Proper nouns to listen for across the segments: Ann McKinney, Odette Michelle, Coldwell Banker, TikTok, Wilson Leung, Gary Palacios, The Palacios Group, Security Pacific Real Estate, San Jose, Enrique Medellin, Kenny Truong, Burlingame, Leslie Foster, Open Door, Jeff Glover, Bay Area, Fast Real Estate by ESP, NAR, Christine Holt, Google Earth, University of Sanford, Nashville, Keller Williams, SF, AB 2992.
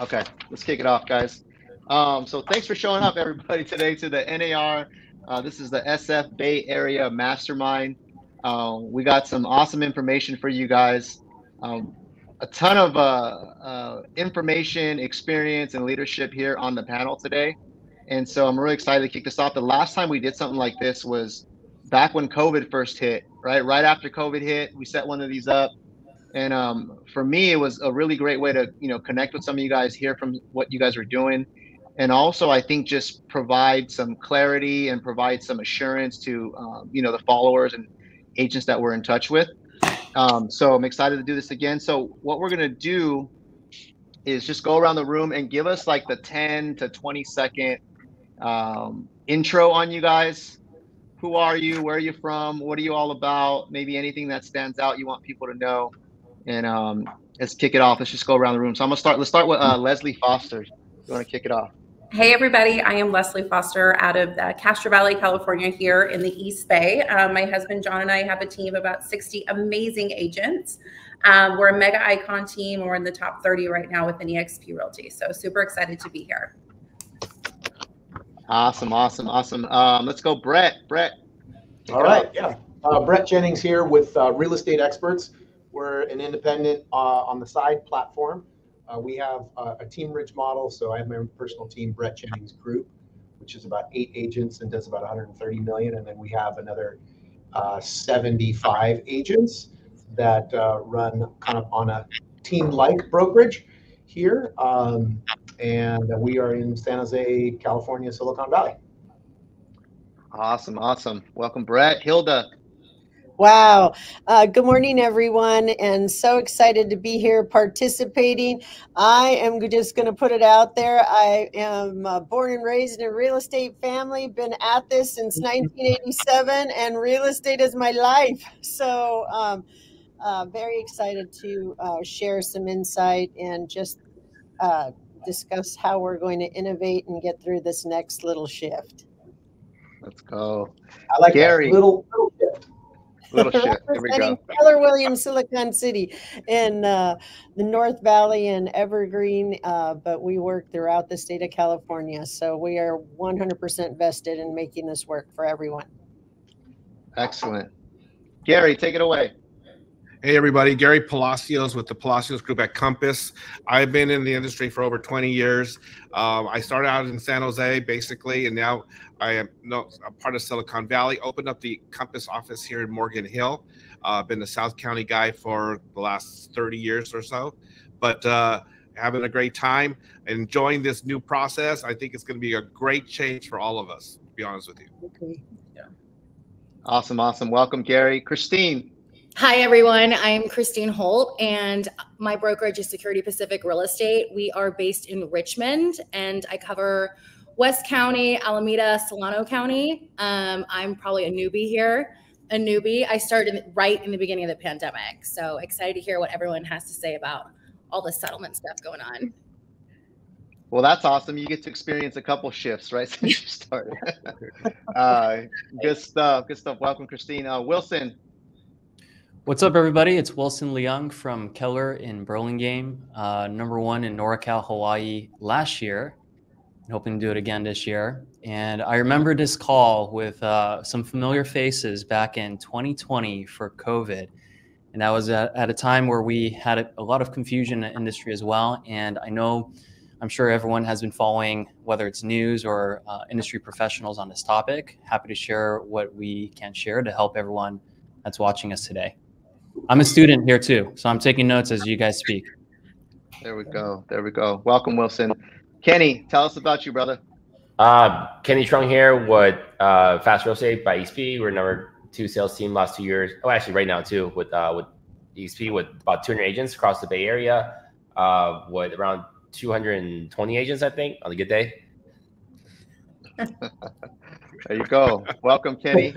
Okay, let's kick it off, guys. So thanks for showing up, everybody, today to the NAR. This is the SF Bay Area Mastermind. We got some awesome information for you guys. A ton of information, experience, and leadership here on the panel today. And so I'm really excited to kick this off. The last time we did something like this was back when COVID first hit, right? Right after COVID hit, we set one of these up. And for me, it was a really great way to, connect with some of you guys, hear from what you guys are doing. And also, I think just provide some clarity and provide some assurance to, the followers and agents that we're in touch with. So I'm excited to do this again. So what we're going to do is just go around the room and give us like the 10 to 20 second intro on you guys. Who are you? Where are you from? What are you all about? Maybe anything that stands out you want people to know. And let's kick it off. Let's just go around the room. So I'm going to start. Let's start with Leslie Foster. You want to kick it off? Hey, everybody. I am Leslie Foster out of Castro Valley, California, here in the East Bay. My husband, John, and I have a team of about 60 amazing agents. We're a mega icon team. We're in the top 30 right now within EXP Realty. So super excited to be here. Awesome, awesome, awesome. Let's go, Brett. Brett. All right. Yeah. Brett Jennings here with Real Estate Experts. We're an independent on the side platform. We have a team rich model, so I have my own personal team, Brett Jennings Group, which is about 8 agents and does about 130 million. And then we have another 75 agents that run kind of on a team-like brokerage here. And we are in San Jose, California, Silicon Valley. Awesome, awesome. Welcome, Brett. Hilda. Wow. Good morning, everyone. And so excited to be here participating. I am just going to put it out there. I am born and raised in a real estate family, been at this since 1987, and real estate is my life. So very excited to share some insight and just discuss how we're going to innovate and get through this next little shift. Let's go. I like Gary. Little shift. Little shit. There we go. Keller Williams, Silicon City, in the North Valley and Evergreen, but we work throughout the state of California, so we are 100% vested in making this work for everyone. Excellent. Gary, take it away. Hey, everybody. Gary Palacios with the Palacios Group at Compass. I've been in the industry for over 20 years. I started out in San Jose, basically, and now I am a part of Silicon Valley. Opened up the Compass office here in Morgan Hill. I've been the South County guy for the last 30 years or so, but having a great time, enjoying this new process. I think it's going to be a great change for all of us, to be honest with you. Okay. Yeah. Awesome, awesome. Welcome, Gary. Christine. Hi, everyone. I'm Christine Holt, and my brokerage is Security Pacific Real Estate. We are based in Richmond, and I cover West County, Alameda, Solano County. I'm probably a newbie here. I started right in the beginning of the pandemic, so excited to hear what everyone has to say about all the settlement stuff going on. Well, that's awesome. You get to experience a couple shifts, right, since you started. Good stuff. Good stuff. Welcome, Christine. Wilson. What's up, everybody? It's Wilson Leung from Keller in Burlingame, #1 in NorCal, Hawaii last year, and hoping to do it again this year. And I remember this call with some familiar faces back in 2020 for COVID. And that was at a time where we had a lot of confusion in the industry as well. And I'm sure everyone has been following, whether it's news or industry professionals on this topic. Happy to share what we can share to help everyone that's watching us today. I'm a student here too, so I'm taking notes as you guys speak. There we go. There we go. Welcome, Wilson. Kenny, tell us about you, brother. Kenny Truong here with Fast Real Estate by ESP. We're #2 sales team last 2 years. Oh, actually, right now too with ESP, with about 200 agents across the Bay Area, with around 220 agents, I think, on a good day. There you go. Welcome, Kenny.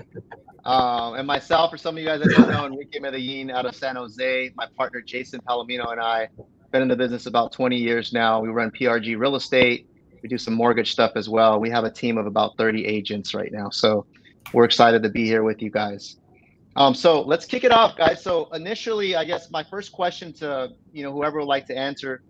And myself, for some of you guys that don't know, Enrique Medellin out of San Jose. My partner, Jason Palomino, and I been in the business about 20 years now. We run PRG Real Estate. We do some mortgage stuff as well. We have a team of about 30 agents right now. So we're excited to be here with you guys. So let's kick it off, guys. So initially, I guess my first question to whoever would like to answer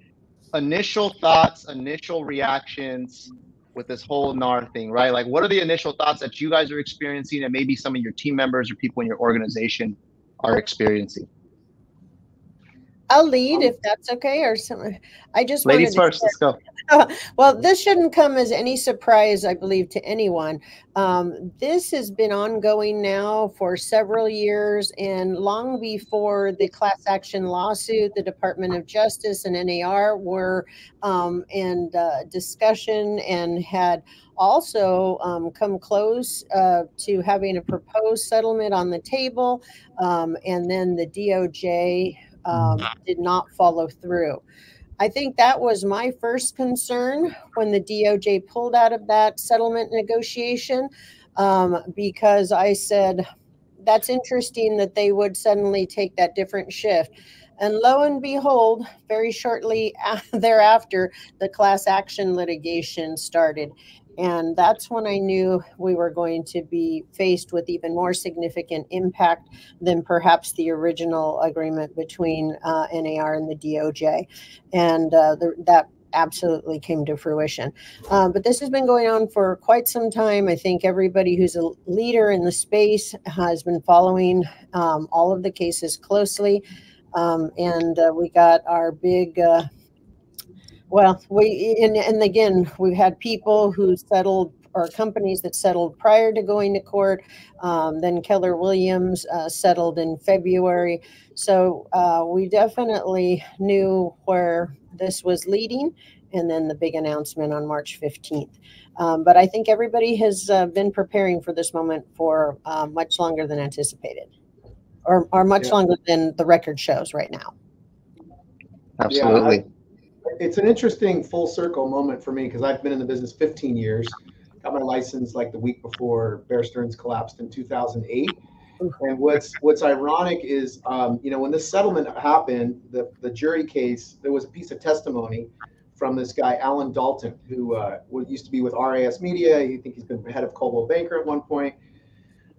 initial thoughts, initial reactions with this whole NAR thing, right? Like, what are the initial thoughts that you guys are experiencing and maybe some of your team members or people in your organization are experiencing? I'll lead if that's okay, or something. I just ladies first. Let's go. Well, this shouldn't come as any surprise, I believe, to anyone. This has been ongoing now for several years, and long before the class action lawsuit, the Department of Justice and NAR were in discussion and had also come close to having a proposed settlement on the table, and then the DOJ. Did not follow through. I think that was my first concern when the DOJ pulled out of that settlement negotiation, because I said, that's interesting that they would suddenly take that different shift. And lo and behold, very shortly thereafter, the class action litigation started. And that's when I knew we were going to be faced with even more significant impact than perhaps the original agreement between NAR and the DOJ. And that absolutely came to fruition. But this has been going on for quite some time. I think everybody who's a leader in the space has been following all of the cases closely. And we got our big... Well, and again, we've had people who settled or companies that settled prior to going to court. Then Keller Williams settled in February. So we definitely knew where this was leading. And then the big announcement on March 15th. But I think everybody has been preparing for this moment for much longer than anticipated, or much longer than the record shows right now. Absolutely. Yeah, it's an interesting full circle moment for me because I've been in the business 15 years. Got my license like the week before Bear Stearns collapsed in 2008. And what's ironic is, you know, when this settlement happened, the jury case, there was a piece of testimony from this guy, Alan Dalton, who used to be with RIS Media. I think he's been head of Coldwell Banker at one point.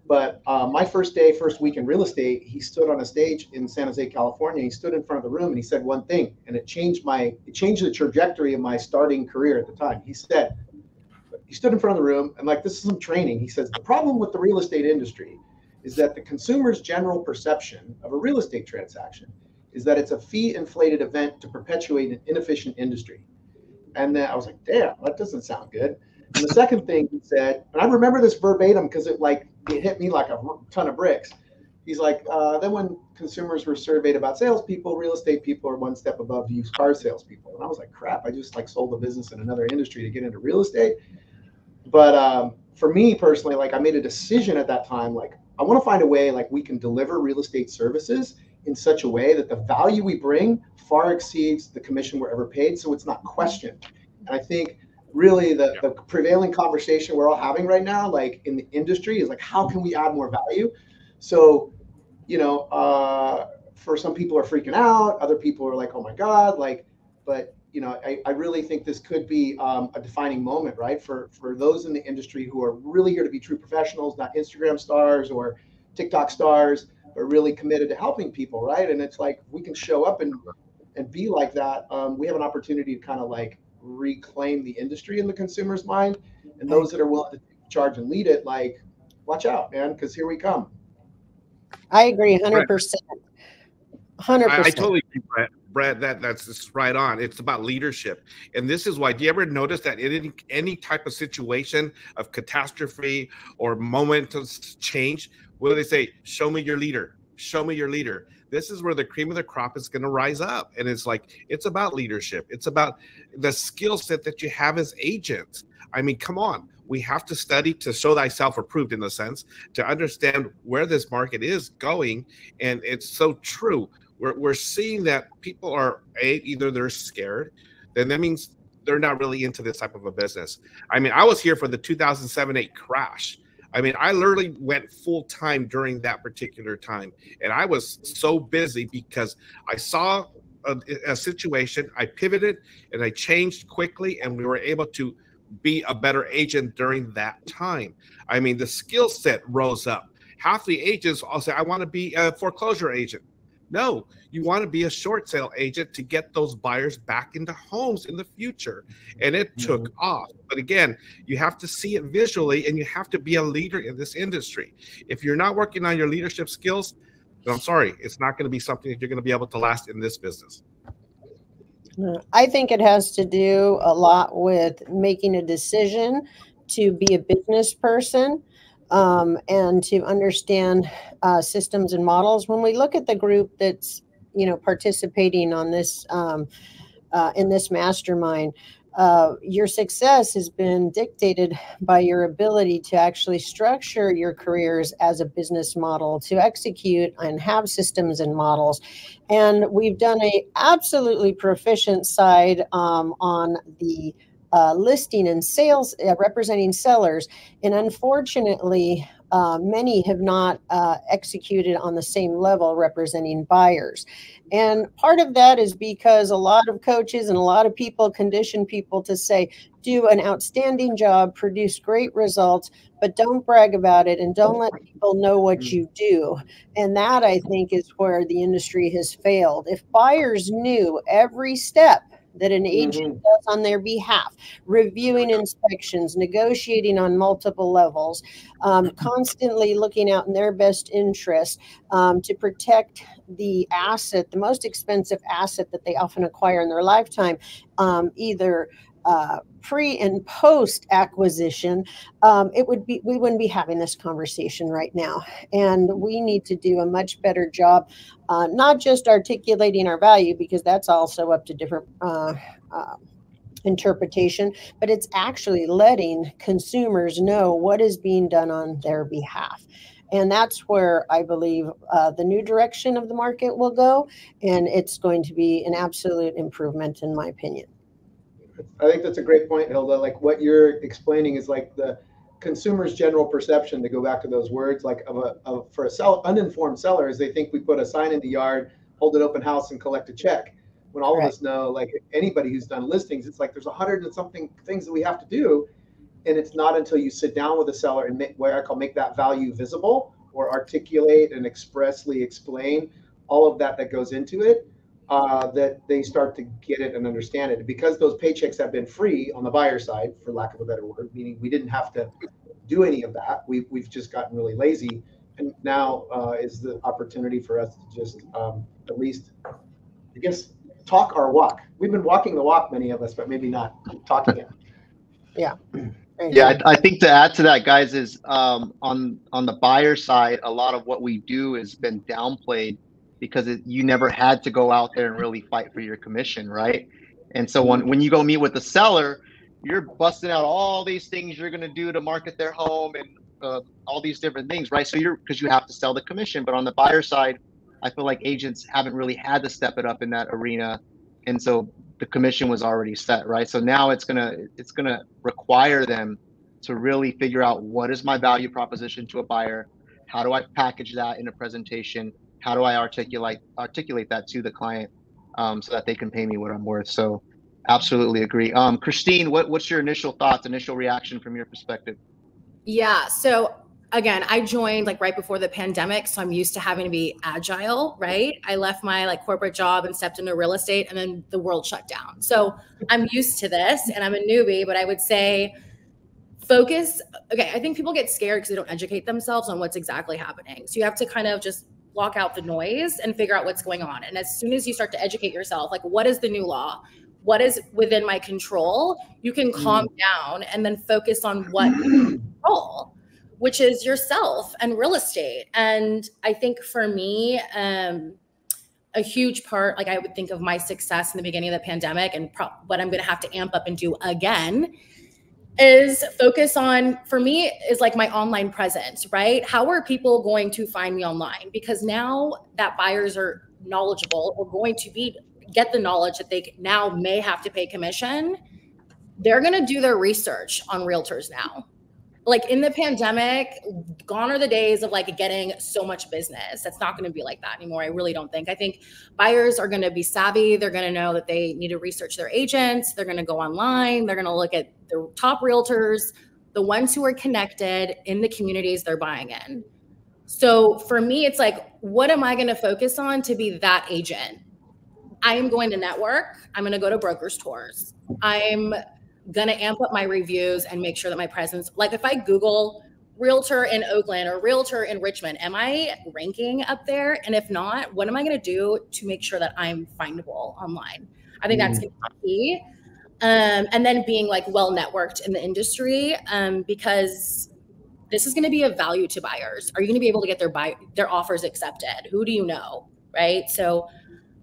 But my first week in real estate, he stood on a stage in San Jose, California. He stood in front of the room and he said one thing, and it changed the trajectory of my starting career at the time. He said, he stood in front of the room and like, this is some training. He says, the problem with the real estate industry is that the consumer's general perception of a real estate transaction is that it's a fee inflated event to perpetuate an inefficient industry. And then I was like, damn, that doesn't sound good. And the second thing he said, and I remember this verbatim because it hit me like a ton of bricks. He's like, then when consumers were surveyed about salespeople, real estate people are one step above used car salespeople. And I was like, crap, I just like sold a business in another industry to get into real estate. But for me personally, like I made a decision at that time, like I want to find a way like we can deliver real estate services in such a way that the value we bring far exceeds the commission we're ever paid. So it's not questioned. And I think really the prevailing conversation we're all having right now, like in the industry, is like, how can we add more value? So, you know, for some people are freaking out, other people are like, oh my God, like, but you know, I really think this could be a defining moment, right? For those in the industry who are really here to be true professionals, not Instagram stars or TikTok stars, but really committed to helping people, right? And it's like, we can show up and be like that. We have an opportunity to kind of like, reclaim the industry in the consumer's mind, and those that are willing to charge and lead it, like, watch out, man, because here we come. I agree 100%. 100%. I totally agree, Brett, that's just right on. It's about leadership. And this is why, do you ever notice that in any type of situation of catastrophe or momentous change, what do they say? Show me your leader. Show me your leader. This is where the cream of the crop is going to rise up. And it's like, it's about leadership. It's about the skill set that you have as agents. I mean, come on, we have to study to show thyself approved in a sense, to understand where this market is going. And it's so true. We're seeing that people are either they're scared, then that means they're not really into this type of a business. I mean, I was here for the 2007-8 crash. I mean, I literally went full time during that particular time, and I was so busy because I saw a situation, I pivoted and I changed quickly, and we were able to be a better agent during that time. I mean, the skill set rose up. Half the agents all say, I want to be a foreclosure agent. No, you want to be a short sale agent to get those buyers back into homes in the future. And it took off. But again, you have to see it visually and you have to be a leader in this industry. If you're not working on your leadership skills, then I'm sorry, it's not going to be something that you're going to be able to last in this business. I think it has to do a lot with making a decision to be a business person. And to understand systems and models. When we look at the group that's, you know, participating on this in this mastermind, your success has been dictated by your ability to actually structure your careers as a business model, to execute and have systems and models. And we've done a absolutely proficient side on the listing and sales, representing sellers. And unfortunately, many have not executed on the same level representing buyers. And part of that is because a lot of coaches and a lot of people condition people to say, do an outstanding job, produce great results, but don't brag about it and don't let people know what you do. And that, I think, is where the industry has failed. If buyers knew every step that an agent does on their behalf, reviewing inspections, negotiating on multiple levels, constantly looking out in their best interest to protect the asset, the most expensive asset that they often acquire in their lifetime, either pre and post acquisition, we wouldn't be having this conversation right now. And we need to do a much better job, not just articulating our value, because that's also up to different interpretation, but it's actually letting consumers know what is being done on their behalf. And that's where I believe the new direction of the market will go. And it's going to be an absolute improvement, in my opinion. I think that's a great point, Hilda. Like what you're explaining is like the consumer's general perception, to go back to those words, like for a uninformed seller, is they think we put a sign in the yard, hold an open house and collect a check. When all of us know, like anybody who's done listings, it's like there's 100 and something things that we have to do. And it's not until you sit down with a seller and make, what I call, make that value visible or articulate and expressly explain all of that that goes into it, that they start to get it and understand it. And because those paychecks have been free on the buyer side, for lack of a better word, meaning we didn't have to do any of that. We've just gotten really lazy. And now is the opportunity for us to just at least, I guess, talk our walk. We've been walking the walk, many of us, but maybe not talking it. Yeah. Yeah, I think to add to that, guys, is on the buyer side, a lot of what we do has been downplayed, because you never had to go out there and really fight for your commission, right? And so when you go meet with the seller, you're busting out all these things you're going to do to market their home and all these different things, right? So because you have to sell the commission. But on the buyer side, I feel like agents haven't really had to step it up in that arena, and so the commission was already set, right? So now it's gonna require them to really figure out, what is my value proposition to a buyer? How do I package that in a presentation? How do I articulate that to the client so that they can pay me what I'm worth? So absolutely agree. Christine, what's your initial thoughts, initial reaction from your perspective? Yeah, so again, I joined like right before the pandemic, so I'm used to having to be agile, right? I left my like corporate job and stepped into real estate, and then the world shut down. So I'm used to this, and I'm a newbie, but I would say focus. Okay, I think people get scared because they don't educate themselves on what's exactly happening. So you have to kind of just block out the noise and figure out what's going on. And as soon as you start to educate yourself, like, what is the new law? What is within my control? You can calm down and then focus on what you control, which is yourself and real estate. And I think for me, a huge part, like I would think of my success in the beginning of the pandemic and what I'm going to have to amp up and do again is focus on, for me, is like my online presence, right? How are people going to find me online? Because now that buyers are knowledgeable or going to get the knowledge that they now may have to pay commission, they're going to do their research on realtors now. Like in the pandemic, gone are the days of like getting so much business. That's not going to be like that anymore. I really don't think. I think buyers are going to be savvy. They're going to know that they need to research their agents. They're going to go online. They're going to look at the top realtors, the ones who are connected in the communities they're buying in. So for me, it's like, what am I going to focus on to be that agent? I am going to network. I'm going to go to brokers tours. I'm going to amp up my reviews and make sure that my presence, like if I Google realtor in Oakland or realtor in Richmond, am I ranking up there? And if not, what am I going to do to make sure that I'm findable online? I think that's key. And then being like well-networked in the industry, because this is going to be of value to buyers. Are you going to be able to get their offers accepted? Who do you know? Right. So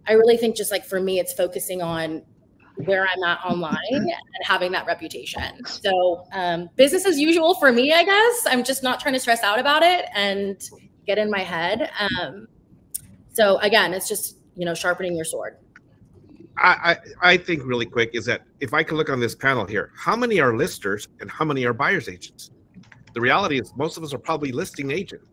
I really think just like for me, it's focusing on where I'm at online and having that reputation. So business as usual for me, I guess. I'm just not trying to stress out about it and get in my head. So again, it's just, you know, sharpening your sword. I think really quick is that if I could look on this panel here, how many are listers and how many are buyer's agents? The reality is most of us are probably listing agents.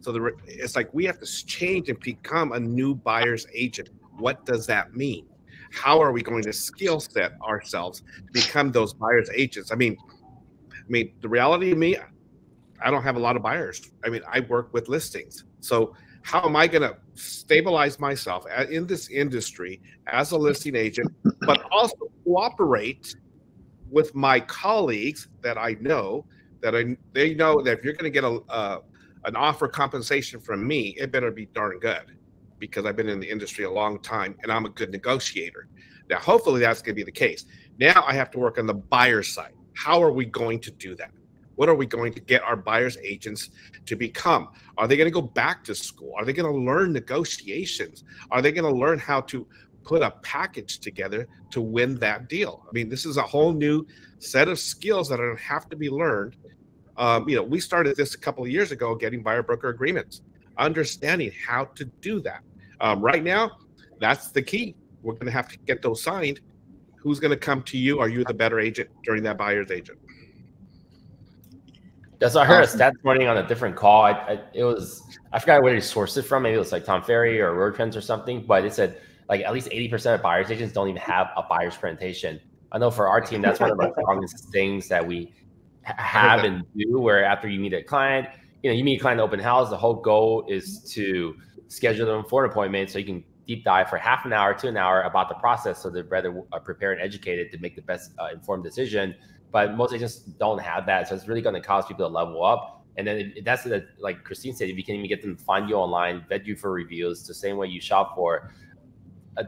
So it's like we have to change and become a new buyer's agent. What does that mean? How are we going to skill set ourselves to become those buyer's agents? I mean, the reality of me, I don't have a lot of buyers. I mean, I work with listings. So how am I going to stabilize myself in this industry as a listing agent, but also cooperate with my colleagues that I know that they know that if you're going to get an offer compensation from me, it better be darn good, because I've been in the industry a long time and I'm a good negotiator. Now, hopefully that's going to be the case. Now I have to work on the buyer side. How are we going to do that? What are we going to get our buyers agents to become? Are they going to go back to school? Are they going to learn negotiations? Are they going to learn how to put a package together to win that deal? I mean, this is a whole new set of skills that are going to have to be learned. You know, we started this a couple of years ago, getting buyer broker agreements, understanding how to do that. Right now, that's the key. We're going to have to get those signed. Who's going to come to you? Are you the better agent during that buyer's agent? Yes, I heard a stat this morning on a different call. I forgot where they sourced it from. Maybe it was like Tom Ferry or Road Trends or something. But it said like at least 80% of buyers agents don't even have a buyer's presentation. I know for our team, that's one of the strongest things that we have and do. Where after you meet a client, you know, you meet a client at open house. The whole goal is to schedule them for an appointment so you can deep dive for half an hour to an hour about the process, so they're better prepared and educated to make the best informed decision. But most agents don't have that. So it's really going to cause people to level up. And then that's like Christine said, if you can even get them to find you online, vet you for reviews, the same way you shop for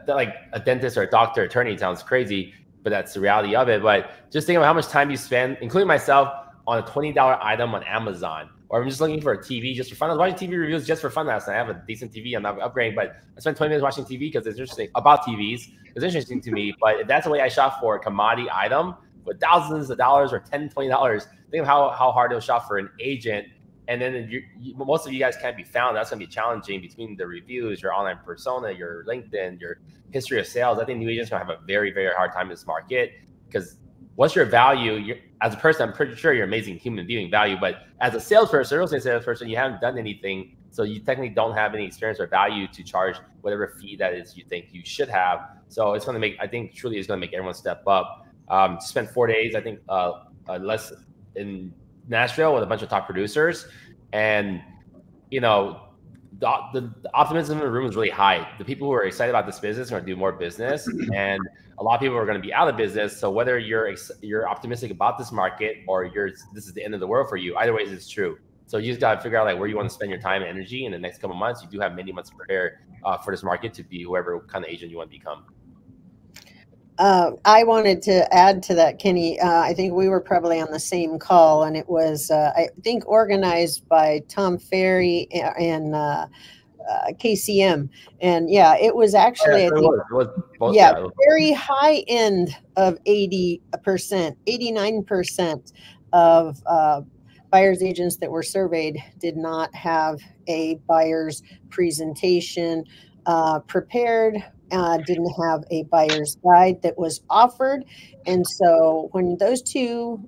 like a dentist or a doctor, attorney sounds crazy, but that's the reality of it. But just think about how much time you spend, including myself, on a $20 item on Amazon, or I'm just looking for a TV just for fun. I was watching TV reviews just for fun last night. I have a decent TV. I'm not upgrading, but I spent 20 minutes watching TV because it's interesting about TVs. It's interesting to me, but if that's the way I shop for a commodity item, with thousands of dollars or $10, $20. Think of how hard it'll shop for an agent. And then most of you guys can't be found. That's going to be challenging between the reviews, your online persona, your LinkedIn, your history of sales. I think new agents are going to have a very, very hard time in this market, because what's your value? As a person, I'm pretty sure you're an amazing human being value, but as a salesperson, real estate salesperson, you haven't done anything. So you technically don't have any experience or value to charge whatever fee that is you think you should have. So it's going to make, I think truly is going to make everyone step up. Spent 4 days, I think, less in Nashville with a bunch of top producers, and you know, the optimism in the room is really high. The people who are excited about this business are going to do more business, and a lot of people are going to be out of business. So whether you're optimistic about this market or this is the end of the world for you, either way, it's true. So you just got to figure out like where you want to spend your time and energy in the next couple of months. You do have many months to prepare for this market to be whoever kind of agent you want to become. I wanted to add to that, Kenny. I think we were probably on the same call, and it was, I think, organized by Tom Ferry and KCM. And yeah, it was actually, yeah, I think, very high end of 80%, 89% of buyers agents that were surveyed did not have a buyer's presentation prepared. Didn't have a buyer's guide that was offered. And so when those two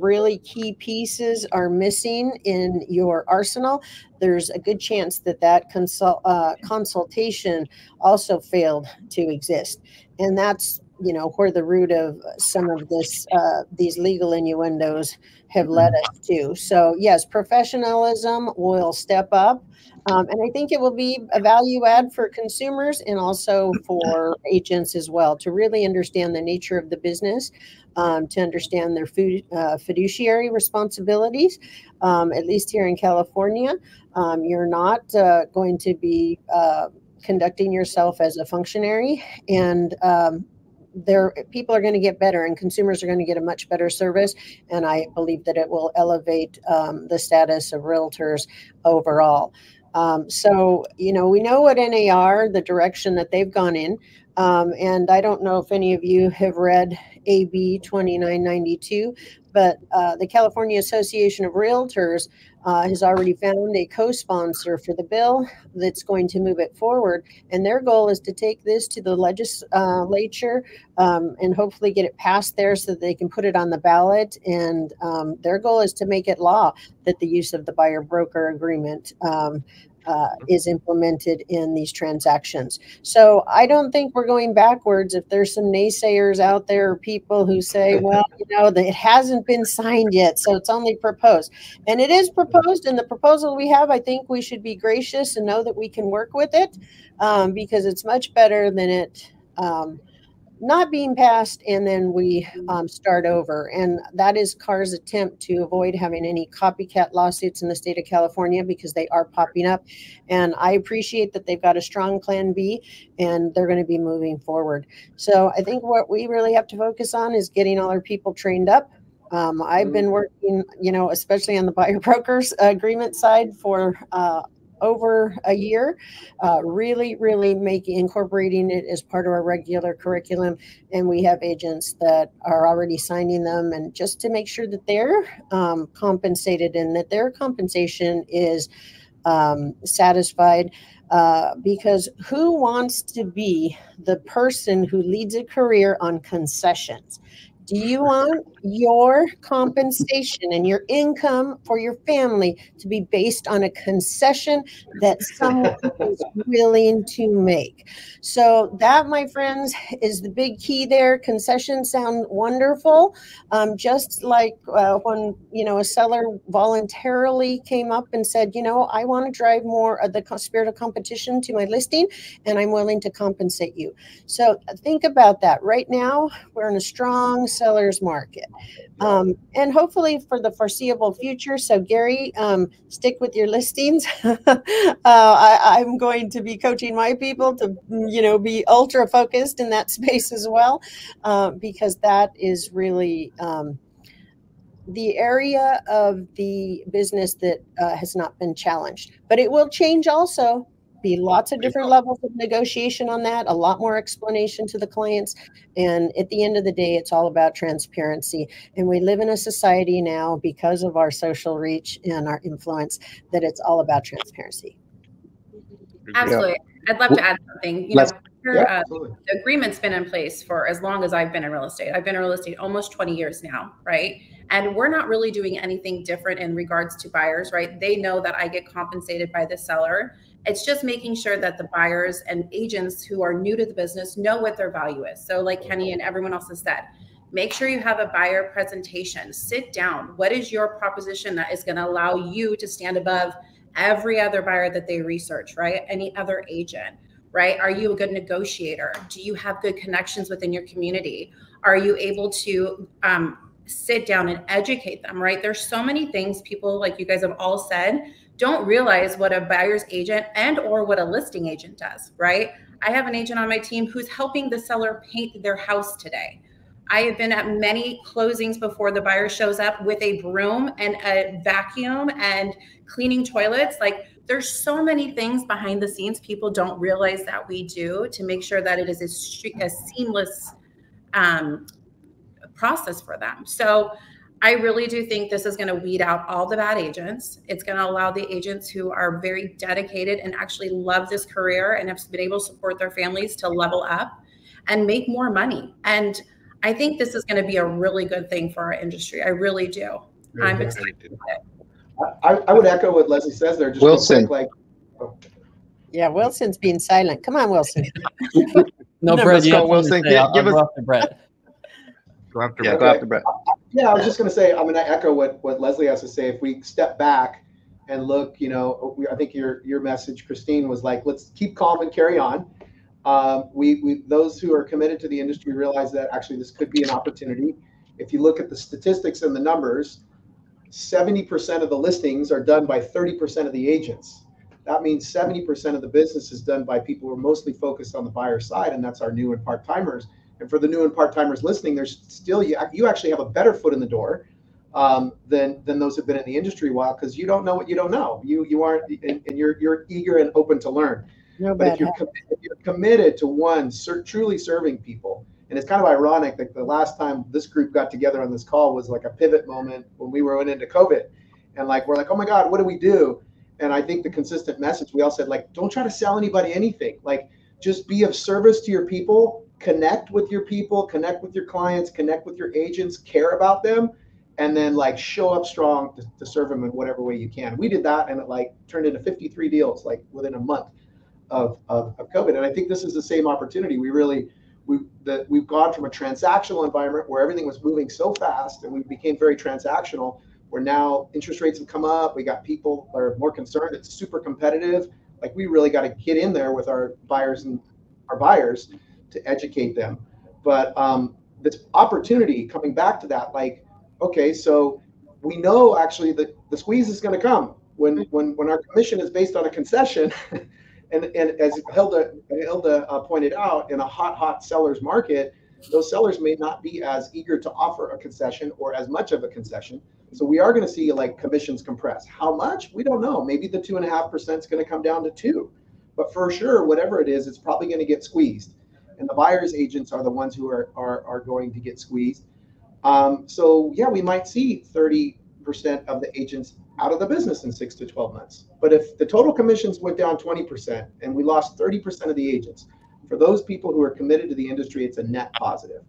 really key pieces are missing in your arsenal, there's a good chance that consultation also failed to exist. And that's you know, where the root of some of this, these legal innuendos have led us to. So yes, professionalism will step up. And I think it will be a value add for consumers and also for agents as well to really understand the nature of the business, to understand their fiduciary responsibilities. At least here in California, you're not going to be conducting yourself as a functionary, and people are going to get better, and consumers are going to get a much better service. And I believe that it will elevate the status of realtors overall. So, you know, we know what NAR, the direction that they've gone in. And I don't know if any of you have read AB 2992, but the California Association of Realtors has already found a co-sponsor for the bill that's going to move it forward. And their goal is to take this to the legislature and hopefully get it passed there so that they can put it on the ballot. And their goal is to make it law that the use of the buyer-broker agreement is implemented in these transactions. So I don't think we're going backwards. If there's some naysayers out there, people who say, well, you know, it hasn't been signed yet, so it's only proposed. And it is proposed, and the proposal we have, I think we should be gracious and know that we can work with it because it's much better than it not being passed and then we start over. And that is CAR's attempt to avoid having any copycat lawsuits in the state of California, because they are popping up. And I appreciate that they've got a strong plan B and they're going to be moving forward. So I think what we really have to focus on is getting all our people trained up. I've been working, you know, especially on the buyer brokers agreement side for over a year, really incorporating it as part of our regular curriculum. And we have agents that are already signing them, and just to make sure that they're compensated and that their compensation is satisfied, because who wants to be the person who leads a career on concessions? Do you want your compensation and your income for your family to be based on a concession that someone is willing to make? So that, my friends, is the big key there. Concessions sound wonderful. Just like when, you know, a seller voluntarily came up and said, you know, I want to drive more of the spirit of competition to my listing, and I'm willing to compensate you. So think about that. Right now, we're in a strong seller's market. And hopefully for the foreseeable future. So Gary, stick with your listings. I'm going to be coaching my people to, you know, be ultra focused in that space as well, because that is really the area of the business that has not been challenged, but it will change also. Be lots of different levels of negotiation on that, a lot more explanation to the clients. And at the end of the day, it's all about transparency. And we live in a society now, because of our social reach and our influence, that it's all about transparency. Absolutely. I'd love to add something. You know, the agreement's been in place for as long as I've been in real estate. I've been in real estate almost 20 years now, right? And we're not really doing anything different in regards to buyers, right? They know that I get compensated by the seller. It's just making sure that the buyers and agents who are new to the business know what their value is. So like Kenny and everyone else has said, make sure you have a buyer presentation. Sit down. What is your proposition that is going to allow you to stand above every other buyer that they research, right? Any other agent, right? Are you a good negotiator? Do you have good connections within your community? Are you able to sit down and educate them, right? There's so many things people, like you guys have all said, don't realize what a buyer's agent and or what a listing agent does, right? I have an agent on my team who's helping the seller paint their house today. I have been at many closings before the buyer shows up with a broom and a vacuum and cleaning toilets. Like, there's so many things behind the scenes people don't realize that we do to make sure that it is a seamless process for them. So I really do think this is going to weed out all the bad agents. It's going to allow the agents who are very dedicated and actually love this career and have been able to support their families to level up and make more money. And I think this is going to be a really good thing for our industry. I really do. I'm excited about it. I would echo what Leslie says there. Just Wilson. Like, oh. Yeah, Wilson's being silent. Come on, Wilson. No, Brett, Scott Wilson. Go after Brett. Yeah, I was just going to say, I'm going to echo what Leslie has to say. If we step back and look, you know, I think your message, Christine, was like, let's keep calm and carry on. Those who are committed to the industry realize that actually this could be an opportunity. If you look at the statistics and the numbers, 70% of the listings are done by 30% of the agents. That means 70% of the business is done by people who are mostly focused on the buyer side, and that's our new and part-timers. And for the new and part-timers listening, there's still, you actually have a better foot in the door than those who've been in the industry a while, because you don't know what you don't know. You aren't, and you're eager and open to learn. No, but if you're committed to one, truly serving people, and it's kind of ironic that the last time this group got together on this call was like a pivot moment when we went into COVID, and like we're like, oh my God, what do we do? And I think the consistent message we all said, like, don't try to sell anybody anything. Like, just be of service to your people. Connect with your people, connect with your clients, connect with your agents, care about them, and then like show up strong to serve them in whatever way you can. We did that, and it like turned into 53 deals like within a month of COVID. And I think this is the same opportunity. We've gone from a transactional environment where everything was moving so fast and we became very transactional, where now interest rates have come up. We got people are more concerned. It's super competitive. Like, we really got to get in there with our buyers and to educate them. But this opportunity, coming back to that, like, okay, so we know actually that the squeeze is going to come when our commission is based on a concession, and as Hilda pointed out, in a hot seller's market, those sellers may not be as eager to offer a concession or as much of a concession. So we are going to see like commissions compress. How much? We don't know. Maybe the 2.5% is going to come down to 2%, but for sure, whatever it is, it's probably going to get squeezed. And the buyer's agents are the ones who are going to get squeezed. So yeah, we might see 30% of the agents out of the business in 6 to 12 months. But if the total commissions went down 20% and we lost 30% of the agents, for those people who are committed to the industry, it's a net positive.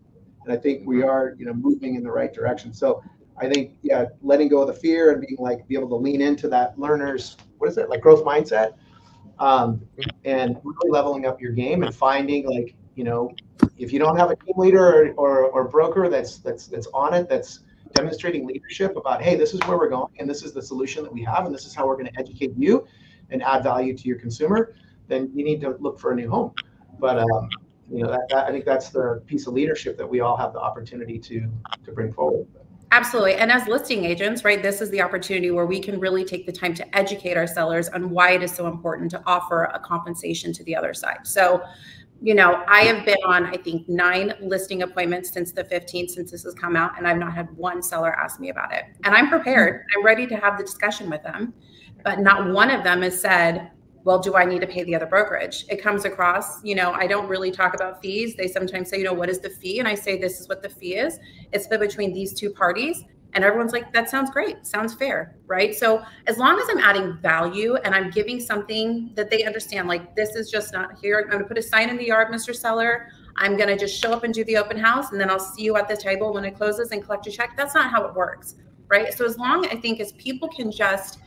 And I think we are, you know, moving in the right direction. So I think, yeah, letting go of the fear and being like, be able to lean into that learner's, what is it, like growth mindset, and really leveling up your game and finding like, you know, if you don't have a team leader or broker that's on it, that's demonstrating leadership about, hey, this is where we're going, and this is the solution that we have, and this is how we're going to educate you and add value to your consumer, then you need to look for a new home. But you know, I think that's the piece of leadership that we all have the opportunity to bring forward. Absolutely. And as listing agents, right, this is the opportunity where we can really take the time to educate our sellers on why it is so important to offer a compensation to the other side. So, you know, I have been on, I think, 9 listing appointments since the 15th, since this has come out, and I've not had one seller ask me about it. And I'm prepared. I'm ready to have the discussion with them. But not one of them has said, well, do I need to pay the other brokerage? It comes across, you know, I don't really talk about fees. They sometimes say, you know, what is the fee? And I say, this is what the fee is. It's split between these two parties. And everyone's like, that sounds great. Sounds fair, right? So as long as I'm adding value and I'm giving something that they understand, like, this is just not here. I'm going to put a sign in the yard, Mr. Seller. I'm going to just show up and do the open house, and then I'll see you at the table when it closes and collect your check. That's not how it works, right? So as long, I think, as people can just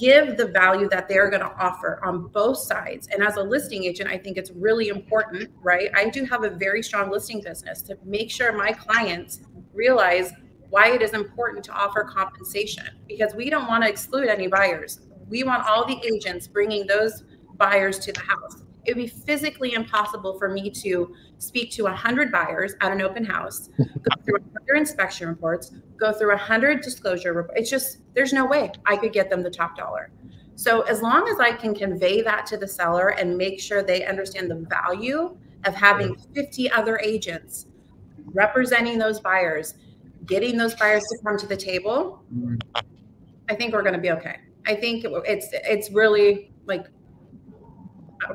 give the value that they're going to offer on both sides. And as a listing agent, I think it's really important, right? I do have a very strong listing business to make sure my clients realize why it is important to offer compensation, because we don't want to exclude any buyers. We want all the agents bringing those buyers to the house. It would be physically impossible for me to speak to 100 buyers at an open house, go through 100 inspection reports, go through 100 disclosure reports. It's just, there's no way I could get them the top dollar. So as long as I can convey that to the seller and make sure they understand the value of having 50 other agents representing those buyers, getting those buyers to come to the table, I think we're going to be okay. I think it's really, like,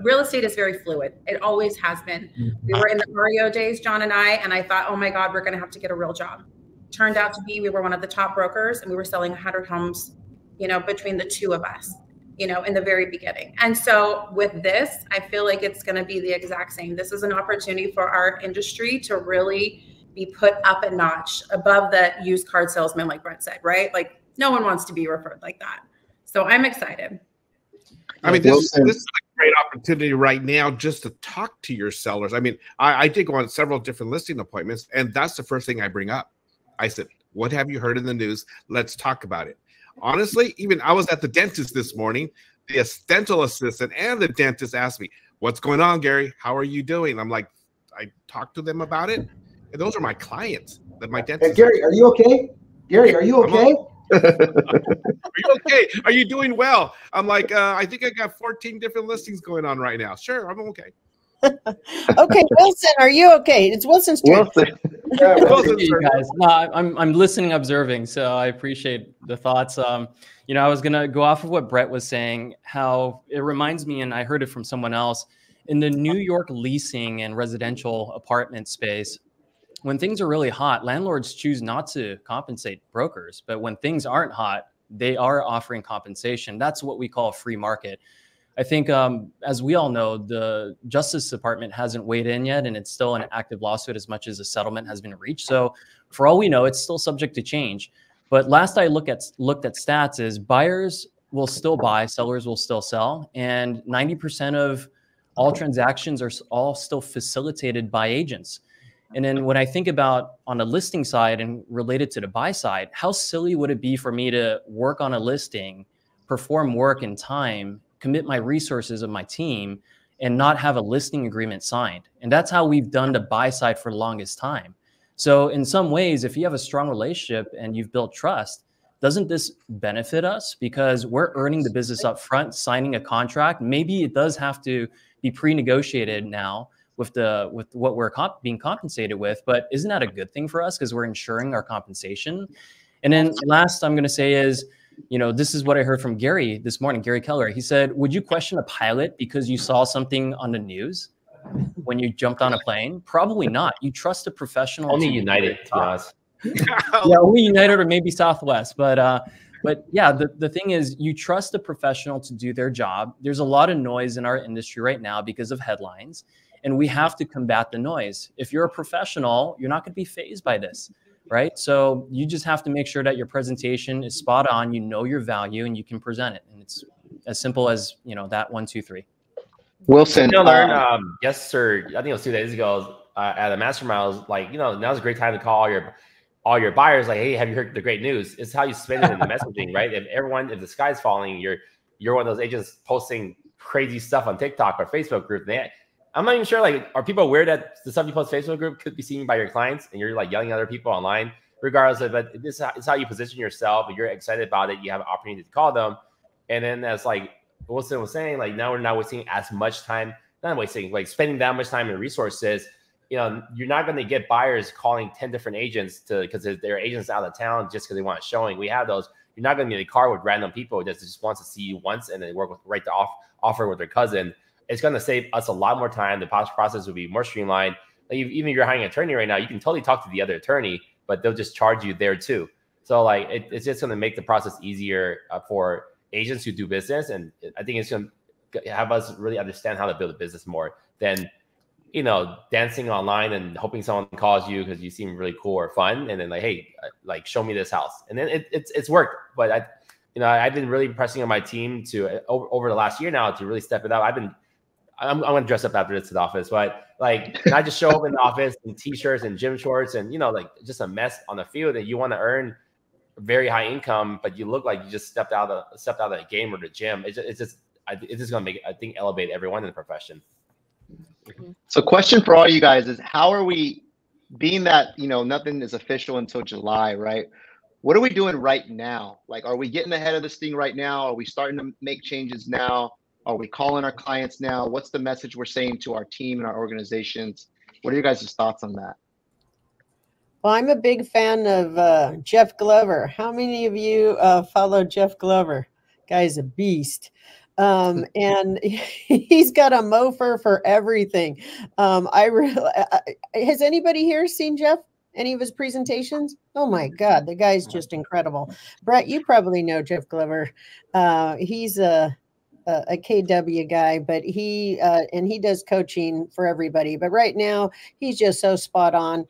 real estate is very fluid. It always has been. We were in the REO days, John and I thought, oh my God, we're going to have to get a real job. Turned out to be, we were one of the top brokers, and we were selling 100 homes, you know, between the two of us, you know, in the very beginning. And so with this, I feel like it's going to be the exact same. This is an opportunity for our industry to really be put up a notch above the used car salesman, like Brett said, right? Like, no one wants to be referred like that. So I'm excited. I mean, this is like great opportunity right now just to talk to your sellers. I mean, I did go on several different listing appointments, and that's the first thing I bring up. I said, what have you heard in the news? Let's talk about it. Honestly, even I was at the dentist this morning. The dental assistant and the dentist asked me, what's going on, Gary? How are you doing? I'm like, I talked to them about it. And those are my clients. That my dentist. Hey, Gary, are you okay? Gary, are you okay? Are you okay? Are you doing well? I'm like, I think I got 14 different listings going on right now. Sure, I'm okay. Okay, Wilson, are you okay? It's Wilson's turn. Wilson. Yeah, Wilson's turn. Guys. No, I'm listening, observing, so I appreciate the thoughts. You know, I was gonna go off of what Brett was saying, how it reminds me, and I heard it from someone else, in the New York leasing and residential apartment space, when things are really hot, landlords choose not to compensate brokers. But when things aren't hot, they are offering compensation. That's what we call free market. I think, as we all know, the Justice Department hasn't weighed in yet, and it's still an active lawsuit as much as a settlement has been reached. So for all we know, it's still subject to change. But last I looked at stats is buyers will still buy, sellers will still sell, and 90% of all transactions are all still facilitated by agents. And then when I think about on the listing side and related to the buy side, how silly would it be for me to work on a listing, perform work in time, commit my resources of my team, and not have a listing agreement signed? And that's how we've done the buy side for the longest time. So in some ways, if you have a strong relationship and you've built trust, doesn't this benefit us? Because we're earning the business up front, signing a contract. Maybe it does have to be pre-negotiated now with what we're being compensated with, but isn't that a good thing for us? Because we're ensuring our compensation. And then last I'm going to say is, you know, this is what I heard from Gary this morning, Gary Keller. He said, would you question a pilot because you saw something on the news when you jumped on a plane? Probably not. You trust a professional. Only United, to us. Yeah, only United or maybe Southwest. But yeah, the thing is, you trust a professional to do their job. There's a lot of noise in our industry right now because of headlines. And we have to combat the noise. If you're a professional, you're not going to be fazed by this, right? So you just have to make sure that your presentation is spot on, you know your value, and you can present it. And it's as simple as, you know, that 1, 2, 3. Wilson. You know, learn, yes, sir. I think it was 2 days ago at a mastermind. I was like, you know, now's a great time to call all your buyers. Like, hey, have you heard the great news? It's how you spin it in the messaging, right? If the sky's falling, you're one of those agents posting crazy stuff on TikTok or Facebook group. I'm not even sure, like, are people aware that the stuff you post Facebook group could be seen by your clients and you're like yelling at other people online? Regardless of it, this is how you position yourself. If you're excited about it, you have an opportunity to call them. And then that's like Wilson was saying, like, now we're not wasting as much time, not wasting, like spending that much time and resources. You know, you're not going to get buyers calling 10 different agents because their agents out of town just because they want a showing. We have those. You're not going to be in a car with random people that just wants to see you once and then work with right to offer with their cousin. It's going to save us a lot more time. The process will be more streamlined. Like even if you're hiring an attorney right now, you can totally talk to the other attorney, but they'll just charge you there too. So like it's just going to make the process easier for agents who do business. And I think it's going to have us really understand how to build a business more than, you know, dancing online and hoping someone calls you because you seem really cool or fun. And then like, hey, like show me this house. And then it's worked. But I've been really pressing on my team to over the last year now to really step it up. I'm going to dress up after this to the office, but like, I just show up in the office in t-shirts and gym shorts and, you know, like just a mess on the field that you want to earn very high income, but you look like you just stepped out of the game or the gym. It's just going to make, I think, elevate everyone in the profession. So question for all you guys is how are we being that, you know, nothing is official until July, right? What are we doing right now? Like, are we getting ahead of this thing right now? Are we starting to make changes now? Are we calling our clients now? What's the message we're saying to our team and our organizations? What are you guys' thoughts on that? Well, I'm a big fan of Jeff Glover. How many of you follow Jeff Glover? Guy's a beast. And he's got a mofer for everything. Has anybody here seen Jeff? Any of his presentations? Oh my God, the guy's just incredible. Brett, you probably know Jeff Glover. He's a KW guy, but he does coaching for everybody. But right now he's just so spot on.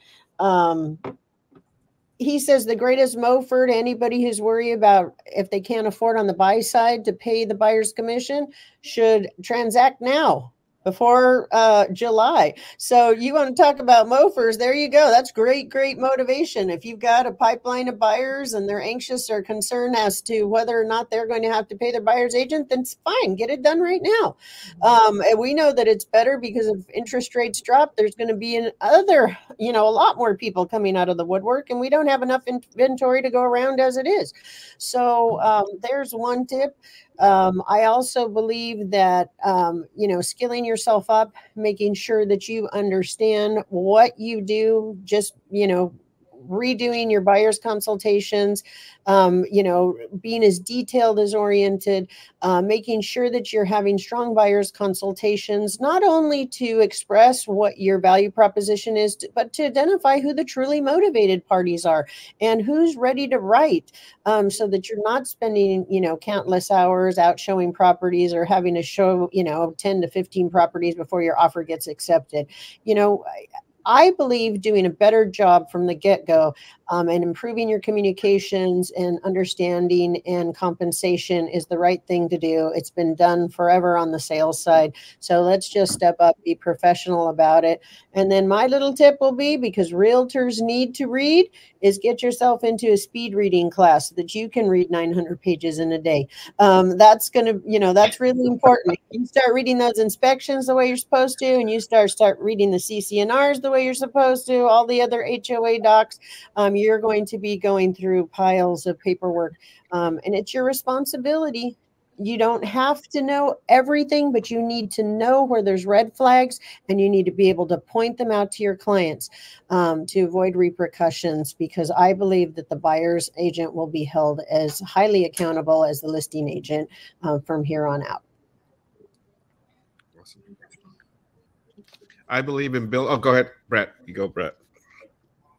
he says the greatest mofer to anybody who's worried about if they can't afford on the buy side to pay the buyer's commission should transact now before July. So you want to talk about mofers, there you go. That's great, great motivation. If you've got a pipeline of buyers and they're anxious or concerned as to whether or not they're going to have to pay their buyer's agent, then it's fine, get it done right now. And we know that it's better because if interest rates drop, there's going to be another, you know, a lot more people coming out of the woodwork, and we don't have enough inventory to go around as it is. So there's one tip. I also believe that, you know, skilling yourself up, making sure that you understand what you do, just, you know, redoing your buyer's consultations, you know, being as detailed as oriented, making sure that you're having strong buyer's consultations, not only to express what your value proposition is, but to identify who the truly motivated parties are and who's ready to write, so that you're not spending, you know, countless hours out showing properties or having to show, you know, 10 to 15 properties before your offer gets accepted. You know, I believe doing a better job from the get-go and improving your communications and understanding and compensation is the right thing to do. It's been done forever on the sales side. So let's just step up, be professional about it. And then my little tip will be, because realtors need to read, is get yourself into a speed reading class so that you can read 900 pages in a day. That's going to, you know, that's really important. You start reading those inspections the way you're supposed to, and you start reading the CCNRs the way you're supposed to, all the other HOA docs, you're going to be going through piles of paperwork. And it's your responsibility. You don't have to know everything, but you need to know where there's red flags, and you need to be able to point them out to your clients to avoid repercussions, because I believe that the buyer's agent will be held as highly accountable as the listing agent from here on out. Awesome. I believe in Bill. Oh, go ahead, Brett. You go, Brett.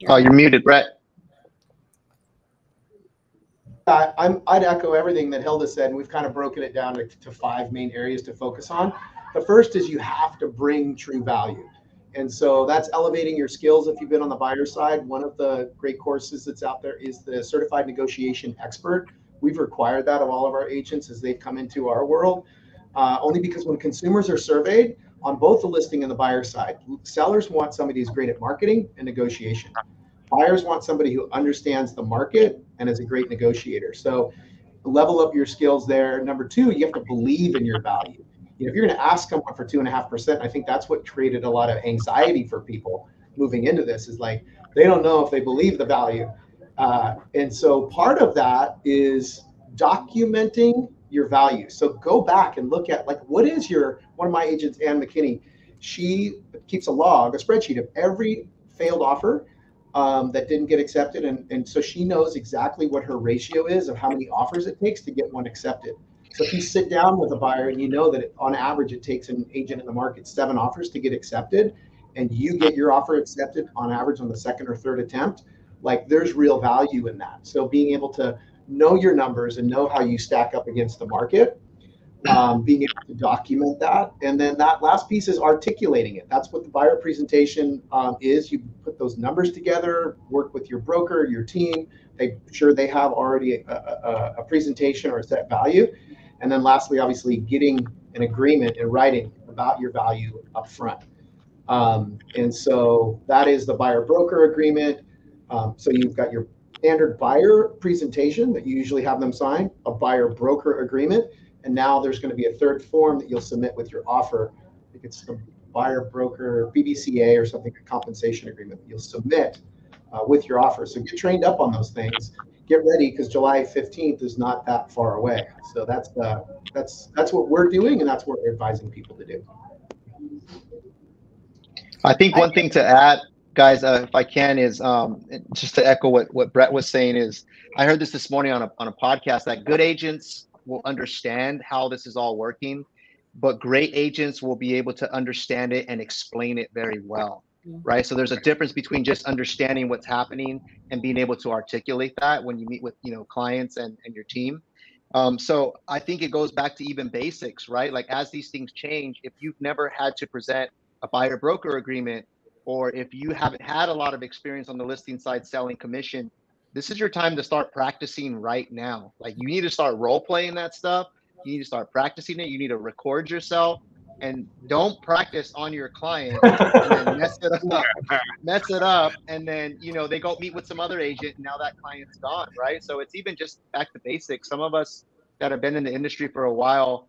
Oh, you're muted, Brett. I'd echo everything that Hilda said, and we've kind of broken it down to five main areas to focus on. The first is you have to bring true value. And so that's elevating your skills. If you've been on the buyer side, one of the great courses that's out there is the Certified Negotiation Expert. We've required that of all of our agents as they've come into our world, only because when consumers are surveyed on both the listing and the buyer side, sellers want somebody who's great at marketing and negotiation. Buyers want somebody who understands the market and is a great negotiator. So level up your skills there. Number two, you have to believe in your value. You know, if you're going to ask someone for 2.5%, I think that's what created a lot of anxiety for people moving into this, is like, they don't know if they believe the value. And so part of that is documenting your value. So go back and look at, like, what is your, one of my agents, Ann McKinney, she keeps a log, a spreadsheet of every failed offer that didn't get accepted. And so she knows exactly what her ratio is of how many offers it takes to get one accepted. So if you sit down with a buyer and you know that on average, it takes an agent in the market 7 offers to get accepted, and you get your offer accepted on average on the second or third attempt, like, there's real value in that. So being able to know your numbers and know how you stack up against the market, being able to document that. And then that last piece is articulating it. That's what the buyer presentation is. You put those numbers together, work with your broker, your team, make sure they have already a presentation or a set value. And then lastly, obviously, getting an agreement in writing about your value up front. And so that is the buyer broker agreement. So you've got your standard buyer presentation that you usually have them sign, a buyer broker agreement, and now there's going to be a third form that you'll submit with your offer. I think it's the buyer broker BBCA or something, a compensation agreement that you'll submit with your offer. So get trained up on those things. Get ready, because July 15th is not that far away. So that's what we're doing, and that's what we're advising people to do. I think one thing to add, guys, if I can, is just to echo what Brett was saying, is I heard this morning on a podcast that good agents will understand how this is all working, but great agents will be able to understand it and explain it very well, right? So there's a difference between just understanding what's happening and being able to articulate that when you meet with, you know, clients and your team. So I think it goes back to even basics, right? Like, as these things change, if you've never had to present a buyer broker agreement, or if you haven't had a lot of experience on the listing side selling commission, this is your time to start practicing right now. Like, you need to start role playing that stuff. You need to start practicing it. You need to record yourself, and don't practice on your client and then mess it up. And then, you know, they go meet with some other agent and now that client's gone. Right. So it's even just back to basics. Some of us that have been in the industry for a while,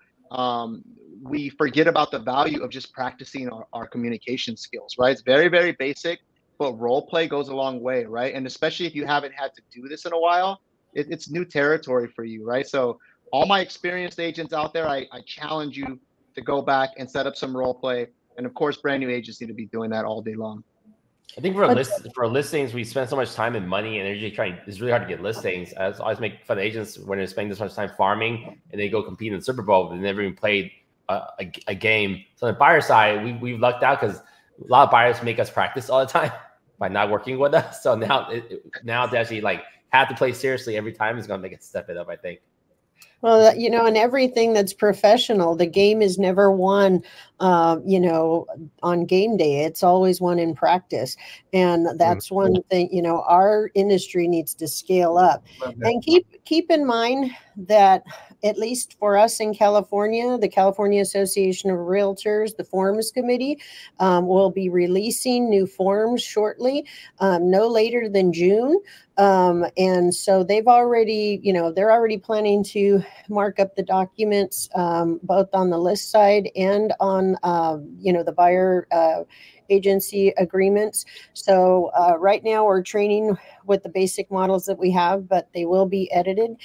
we forget about the value of just practicing our communication skills. Right. It's very, very basic, but role play goes a long way. Right. And especially if you haven't had to do this in a while, it's new territory for you. Right. So all my experienced agents out there, I challenge you to go back and set up some role play. And of course, brand new agents need to be doing that all day long. I think for our listings, we spend so much time and money and energy trying. It's really hard to get listings. I always make fun of agents when they're spending this much time farming and they go compete in the Super Bowl, but they never even played a game. So on the buyer side, we've lucked out because a lot of buyers make us practice all the time by not working with us. So now, now to actually like have to play seriously every time is going to make it step it up, I think. Well, you know, in everything that's professional, the game is never won, you know, on game day. It's always won in practice. And that's one thing, you know, our industry needs to scale up. And keep in mind that at least for us in California, the California Association of Realtors, the Forms Committee, will be releasing new forms shortly, no later than June. And so they've already, you know, they're already planning to mark up the documents, both on the list side and on, you know, the buyer agency agreements. So right now we're training with the basic models that we have, but they will be edited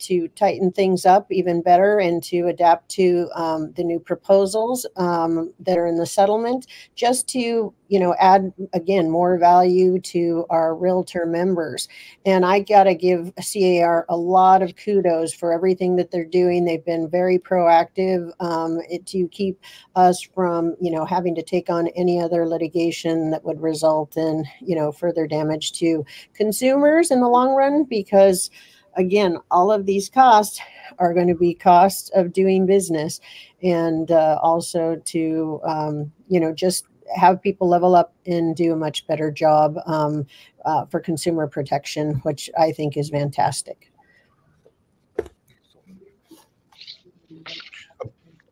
to tighten things up even better and to adapt to the new proposals that are in the settlement, just to, you know, add, again, more value to our realtor members. And I got to give CAR a lot of kudos for everything that they're doing. They've been very proactive to keep us from, you know, having to take on any other litigation that would result in, you know, further damage to consumers in the long run, because, again, all of these costs are going to be costs of doing business. And also to, you know, just have people level up and do a much better job for consumer protection, which I think is fantastic.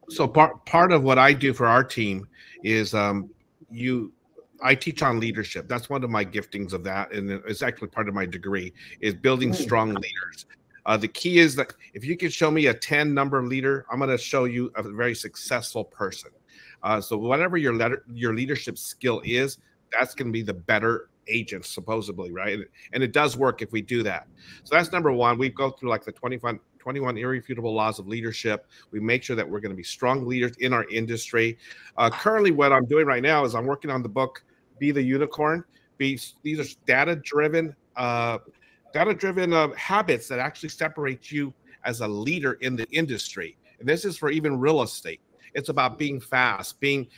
So part of what I do for our team is I teach on leadership. That's one of my giftings of that, and it's actually part of my degree, is building strong leaders. The key is that if you can show me a 10-number leader, I'm going to show you a very successful person. So whatever your leadership skill is, that's going to be the better agent, supposedly, right? And it does work if we do that. So that's number one. We go through like the 21 irrefutable laws of leadership. We make sure that we're going to be strong leaders in our industry. Currently, what I'm doing right now is I'm working on the book, Be the Unicorn. These are data-driven habits that actually separate you as a leader in the industry. And this is for even real estate. It's about being fast, being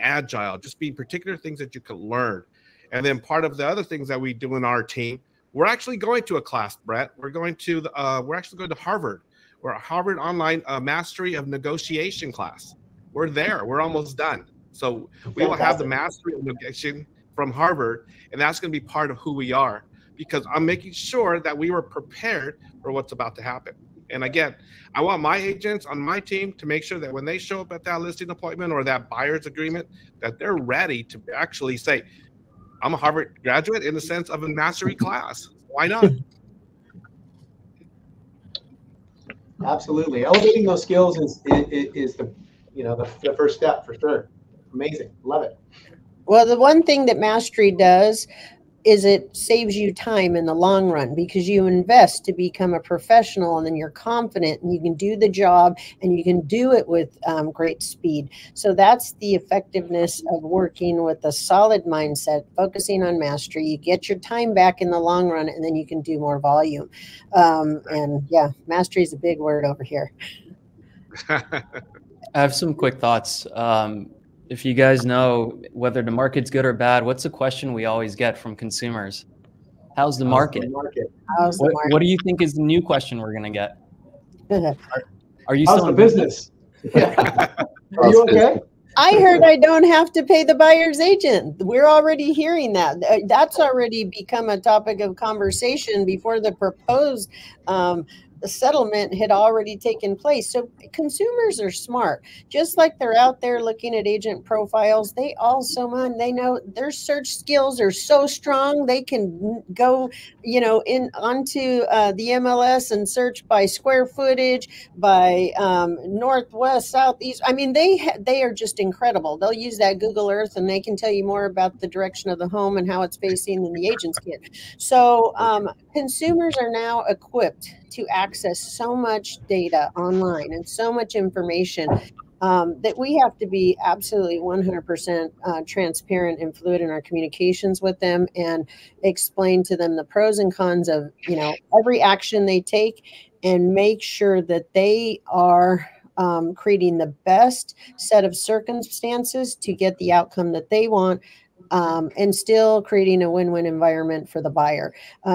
agile, just being particular things that you can learn. And then part of the other things that we do in our team, we're actually going to a class, Brett. We're going to we're actually going to Harvard. We're a Harvard online Mastery of Negotiation class. We're there. We're almost done. So we will have the Mastery of Negotiation from Harvard, and that's going to be part of who we are, because I'm making sure that we were prepared for what's about to happen. And again, I want my agents on my team to make sure that when they show up at that listing appointment or that buyer's agreement, that they're ready to actually say, I'm a Harvard graduate in the sense of a mastery class. Why not? Absolutely. Elevating those skills is the, you know, the first step for sure. Amazing. Love it. Well, the one thing that mastery does is it saves you time in the long run, because you invest to become a professional and then you're confident and you can do the job and you can do it with great speed. So that's the effectiveness of working with a solid mindset, focusing on mastery. You get your time back in the long run and then you can do more volume. And yeah, mastery is a big word over here. I have some quick thoughts. If you guys know whether the market's good or bad, what's a question we always get from consumers? How's the market? What do you think is the new question we're going to get? Are you still in business? Yeah. Are you okay? I heard I don't have to pay the buyer's agent. We're already hearing that. That's already become a topic of conversation before the proposed the settlement had already taken place. So consumers are smart. Just like they're out there looking at agent profiles, they also, they know their search skills are so strong. They can go, you know, in onto the MLS and search by square footage, by northwest, southeast. I mean, they are just incredible. They'll use that Google Earth and they can tell you more about the direction of the home and how it's facing than the agents can. So consumers are now equipped to access so much data online and so much information that we have to be absolutely 100% transparent and fluid in our communications with them and explain to them the pros and cons of, you know, every action they take and make sure that they are creating the best set of circumstances to get the outcome that they want. And still creating a win-win environment for the buyer,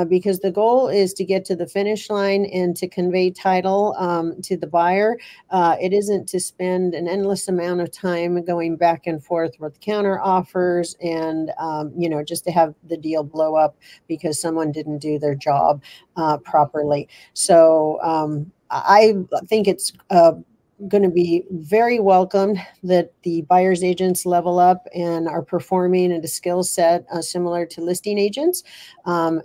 because the goal is to get to the finish line and to convey title to the buyer. It isn't to spend an endless amount of time going back and forth with counter offers and, you know, just to have the deal blow up because someone didn't do their job properly. So I think it's going to be very welcomed that the buyer's agents level up and are performing at a skill set similar to listing agents,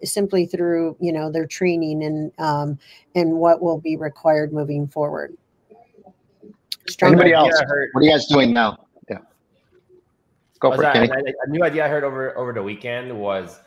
simply through, you know, their training and what will be required moving forward. Anybody else? What are you guys doing now? Yeah, go for it. A new idea I heard over the weekend was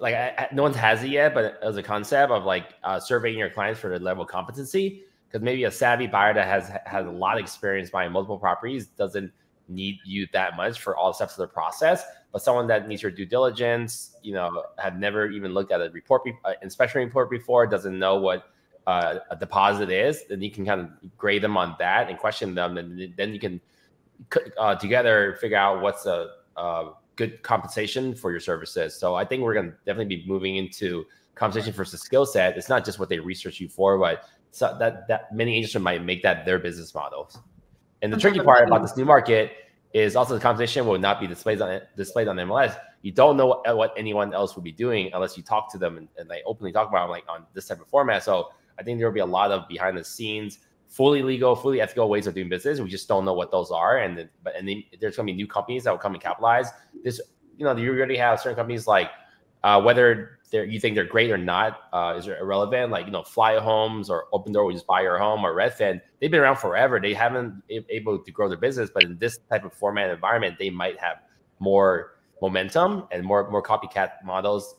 like no one has it yet, but as a concept of like surveying your clients for their level of competency. Because maybe a savvy buyer that has a lot of experience buying multiple properties doesn't need you that much for all steps of the process. But someone that needs your due diligence, you know, have never even looked at a report, inspection report before, doesn't know what a deposit is, then you can kind of grade them on that and question them. And then you can together figure out what's a good compensation for your services. So I think we're going to definitely be moving into compensation versus skill set. It's not just what they research you for, but so that many agents might make that their business models. And the tricky part about this new market is also the competition will not be displayed on MLS. You don't know what anyone else will be doing unless you talk to them and they openly talk about them, like on this type of format. So I think there will be a lot of behind the scenes, fully legal, fully ethical ways of doing business. We just don't know what those are. And then there's going to be new companies that will come and capitalize this. You know, you already have certain companies like whether you think they're great or not is irrelevant. Like, you know, Fly Homes or Open Door, we just buy your home, or Redfin. They've been around forever. They haven't been able to grow their business, but in this type of format environment, they might have more momentum and more copycat models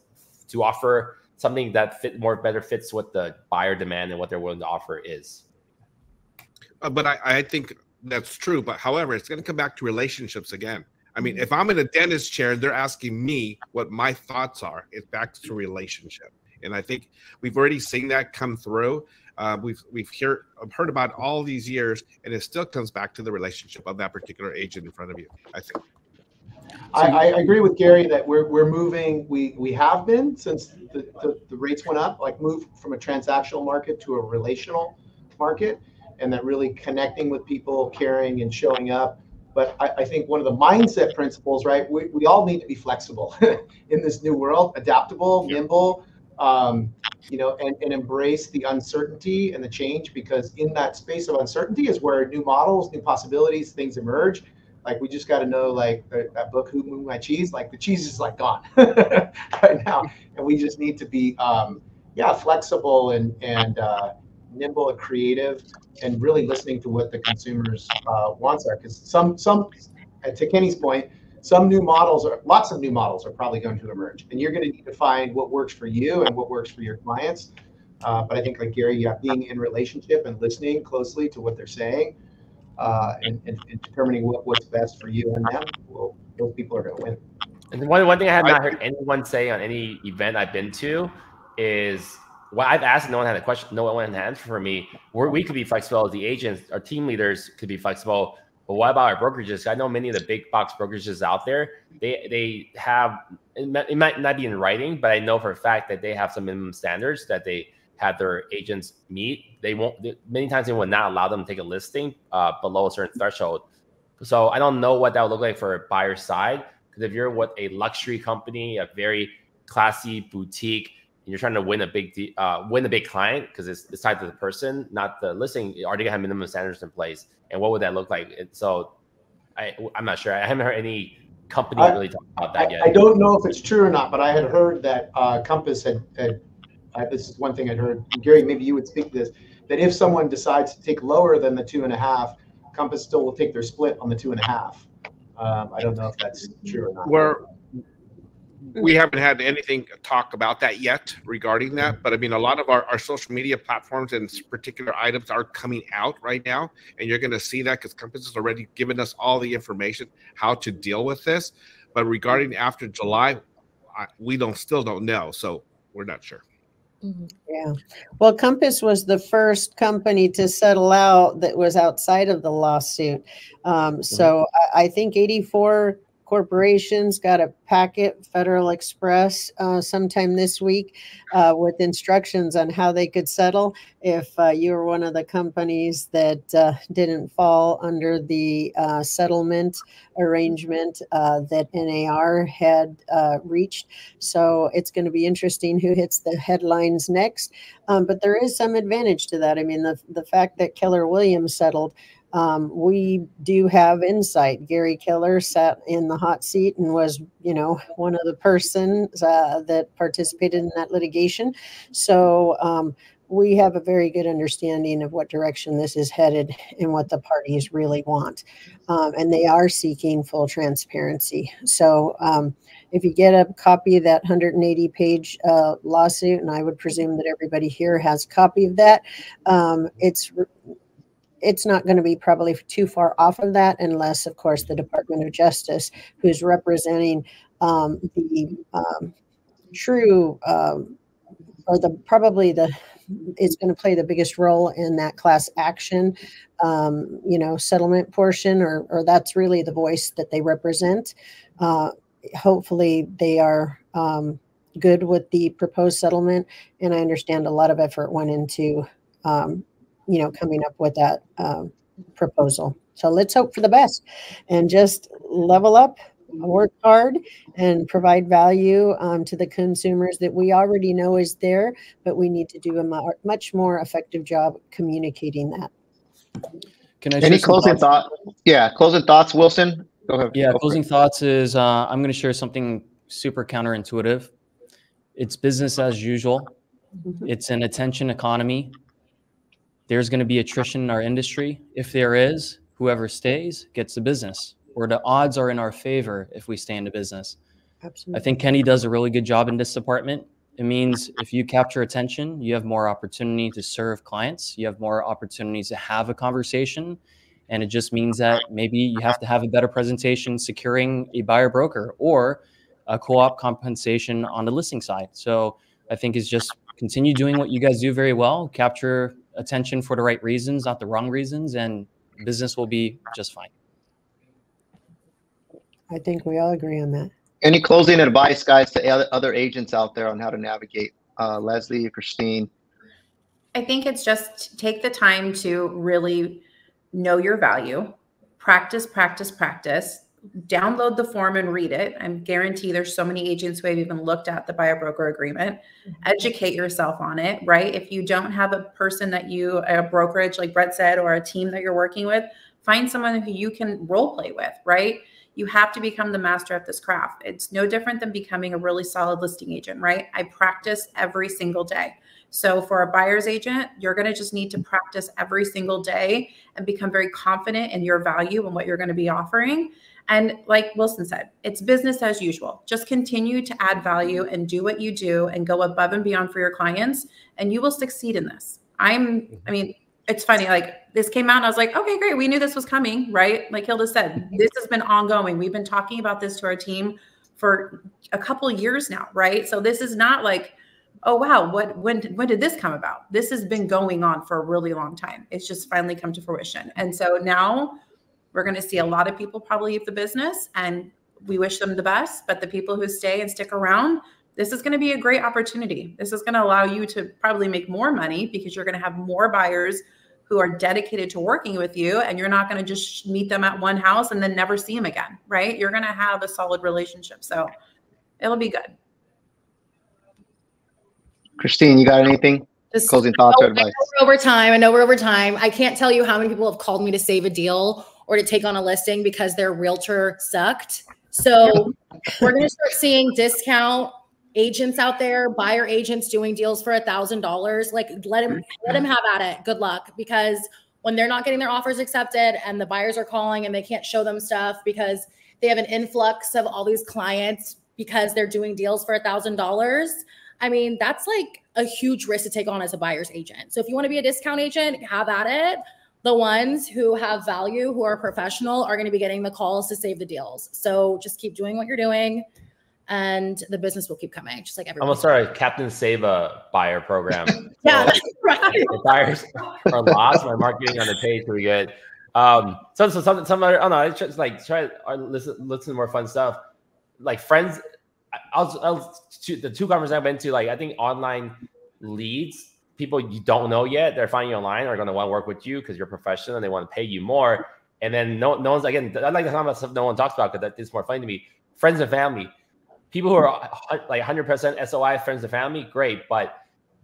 to offer something that better fits what the buyer demand and what they're willing to offer is. But I think that's true. But however, it's going to come back to relationships again. I mean, if I'm in a dentist chair and they're asking me what my thoughts are, it's back to relationship. And I think we've already seen that come through. I've heard about all these years, and it still comes back to the relationship of that particular agent in front of you, I think. I agree with Gary that we're moving, we have been since the rates went up, like move from a transactional market to a relational market, and that really connecting with people, caring and showing up. But I think one of the mindset principles, right, we all need to be flexible in this new world, adaptable, nimble, you know, and embrace the uncertainty and the change, because in that space of uncertainty is where new models, new possibilities, things emerge. Like, we just got to know, like that book, Who Moved My Cheese? Like, the cheese is like gone right now. And we just need to be, flexible and nimble and creative, and really listening to what the consumers' wants are. Because some, to Kenny's point, lots of new models are probably going to emerge, and you're going to need to find what works for you and what works for your clients. But I think, like Gary, being in relationship and listening closely to what they're saying, and determining what's best for you and them, those people are going to win. And one thing I have not heard anyone say on any event I've been to is, well, I've asked, no one had a question, no one had an answer for me. We could be flexible as the agents, our team leaders could be flexible, but what about our brokerages? I know many of the big box brokerages out there, they have, it might not be in writing, but I know for a fact that they have some minimum standards that they have their agents meet. Many times they will not allow them to take a listing below a certain threshold. So I don't know what that would look like for a buyer side, because if you're with a luxury company, a very classy boutique, and you're trying to win a big client, because it's tied to the person, not the listing, you already have minimum standards in place. And what would that look like? And so I'm not sure. I haven't heard any company really talk about that yet. I don't know if it's true or not, but I had heard that Compass had this is one thing I'd heard. Gary, maybe you would speak to this, that if someone decides to take lower than the 2.5, Compass still will take their split on the 2.5. I don't know if that's true or not. We haven't had anything talk about that yet regarding that, but I mean, a lot of our social media platforms and particular items are coming out right now, and you're going to see that because Compass has already given us all the information how to deal with this. But regarding after July, we still don't know, so we're not sure. Mm-hmm. Yeah. Well, Compass was the first company to settle out that was outside of the lawsuit. So I think 84 corporations got a packet, Federal Express, sometime this week with instructions on how they could settle if you were one of the companies that didn't fall under the settlement arrangement that NAR had reached. So it's going to be interesting who hits the headlines next. But there is some advantage to that. I mean, the fact that Keller Williams settled, we do have insight. Gary Keller sat in the hot seat and was, you know, one of the persons that participated in that litigation. So we have a very good understanding of what direction this is headed and what the parties really want. And they are seeking full transparency. So if you get a copy of that 180-page lawsuit, and I would presume that everybody here has a copy of that, it's not going to be probably too far off of that, unless, of course, the Department of Justice, who's representing is going to play the biggest role in that class action, you know, settlement portion, or that's really the voice that they represent. Hopefully, they are good with the proposed settlement, and I understand a lot of effort went into you know, coming up with that proposal. So let's hope for the best and just level up, work hard, and provide value to the consumers that we already know is there, but we need to do a much more effective job communicating that. Can I any closing thoughts? Yeah, closing thoughts, Wilson? Go ahead. Yeah, closing thoughts is I'm going to share something super counterintuitive. It's business as usual. Mm-hmm. It's an attention economy. There's going to be attrition in our industry. If there is, whoever stays gets the business, or the odds are in our favor if we stay in the business. Absolutely. I think Kenny does a really good job in this department. It means if you capture attention, you have more opportunity to serve clients. You have more opportunities to have a conversation. And it just means that maybe you have to have a better presentation securing a buyer broker or a co-op compensation on the listing side. So I think it's just continue doing what you guys do very well, capture attention for the right reasons, not the wrong reasons, and business will be just fine. I think we all agree on that. Any closing advice, guys, to other agents out there on how to navigate? Leslie, Christine? I think it's just take the time to really know your value, practice, practice, practice, download the form and read it. I guarantee there's so many agents who have even looked at the buyer broker agreement. Educate yourself on it, right? If you don't have a person that a brokerage, like Brett said, or a team that you're working with, find someone who you can role play with, right? You have to become the master of this craft. It's no different than becoming a really solid listing agent, right? I practice every single day. So for a buyer's agent, you're going to just need to practice every single day and become very confident in your value and what you're going to be offering. And like Wilson said, it's business as usual. Just continue to add value and do what you do and go above and beyond for your clients, and you will succeed in this. I mean, it's funny, like this came out and I was like, okay, great. We knew this was coming, right? Like Hilda said, this has been ongoing. We've been talking about this to our team for a couple of years now, right? So this is not like, oh, wow, when did this come about? This has been going on for a really long time. It's just finally come to fruition. And so now we're going to see a lot of people probably leave the business, and we wish them the best. But the people who stay and stick around, this is going to be a great opportunity. This is going to allow you to probably make more money because you're going to have more buyers who are dedicated to working with you, and you're not going to just meet them at one house and then never see them again, right? You're going to have a solid relationship. So it'll be good. Christine, you got anything? Just closing thoughts or advice? I know we're over time. I can't tell you how many people have called me to save a deal or to take on a listing because their realtor sucked. So we're going to start seeing discount agents out there, buyer agents doing deals for $1,000. Like let them have at it. Good luck. Because when they're not getting their offers accepted and the buyers are calling and they can't show them stuff because they have an influx of all these clients because they're doing deals for $1,000. I mean, that's like a huge risk to take on as a buyer's agent. So if you want to be a discount agent, have at it. The ones who have value, who are professional, are going to be getting the calls to save the deals. So just keep doing what you're doing and the business will keep coming, just like everyone. I'm going to start a Captain Save a Buyer program. Yeah, so right. If buyers are lost, my marketing on the page will be good. Listen to more fun stuff. Like friends, the two conferences I've been to, like I think online leads, people you don't know yet, they're finding you online, are going to want to work with you because you're professional and they want to pay you more. And then no one's, again, I like to talk about stuff no one talks about because that is more funny to me. Friends and family, people who are like 100% SOI, friends and family, great. But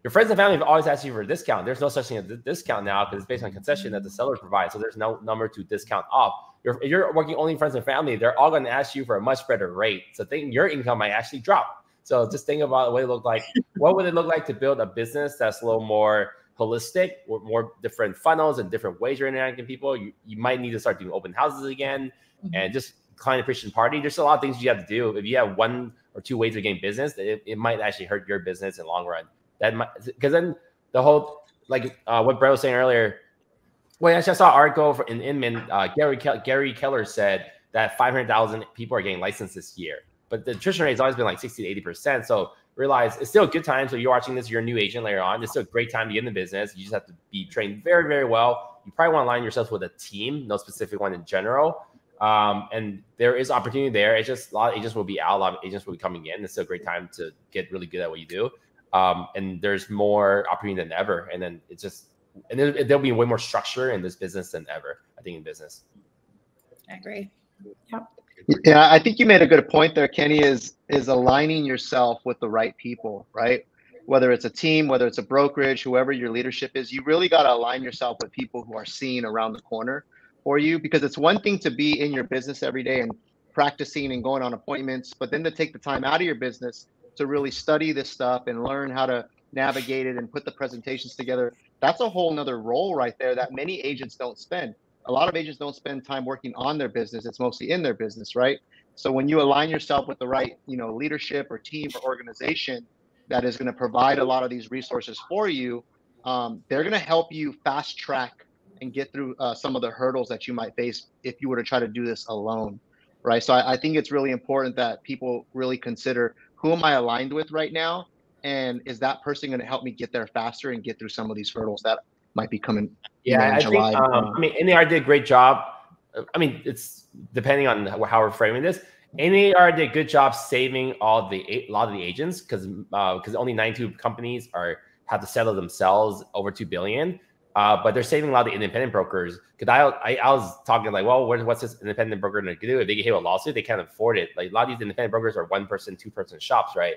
your friends and family have always asked you for a discount. There's no such thing as a discount now because it's based on concession that the sellers provide. So there's no number to discount off. If you're working only friends and family, they're all going to ask you for a much better rate. So your income might actually drop. So just think about what it looked like. What would it look like to build a business that's a little more holistic, with more different funnels and different ways you're interacting with people? You might need to start doing open houses again and just client appreciation party. There's a lot of things you have to do. If you have one or two ways of getting business, it might actually hurt your business in the long run. That might, because then the whole, like what Brett was saying earlier, well, actually I saw an article in Inman, Gary Keller said that 500,000 people are getting licensed this year. But the attrition rate has always been like 60 to 80%. So realize it's still a good time. So you're watching this, you're a new agent later on. It's still a great time to get in the business. You just have to be trained very, very well. You probably want to align yourself with a team, no specific one in general. And there is opportunity there. It's just a lot of agents will be out, a lot of agents will be coming in. It's still a great time to get really good at what you do. And there's more opportunity than ever. And then it's just, and there'll be way more structure in this business than ever, I think, in business. I agree. Yep. Yeah, I think you made a good point there, Kenny, is aligning yourself with the right people, right? Whether it's a team, whether it's a brokerage, whoever your leadership is, you really got to align yourself with people who are seen around the corner for you, because it's one thing to be in your business every day and practicing and going on appointments, but then to take the time out of your business to really study this stuff and learn how to navigate it and put the presentations together. That's a whole nother role right there that many agents don't spend. A lot of agents don't spend time working on their business. It's mostly in their business, right? So when you align yourself with the right, leadership or team or organization that is going to provide a lot of these resources for you, they're going to help you fast track and get through some of the hurdles that you might face if you were to try to do this alone, right? So I think it's really important that people really consider, who am I aligned with right now? And is that person going to help me get there faster and get through some of these hurdles that might be coming? Yeah, I think, NAR did a great job. I mean, it's depending on how we're framing this. NAR did a good job saving a lot of the agents because only 92 companies have to settle themselves over $2 billion. But they're saving a lot of the independent brokers. Because I was talking like, well, what's this independent broker going to do if they get hit with a lawsuit? They can't afford it. Like a lot of these independent brokers are one-person, two-person shops, right?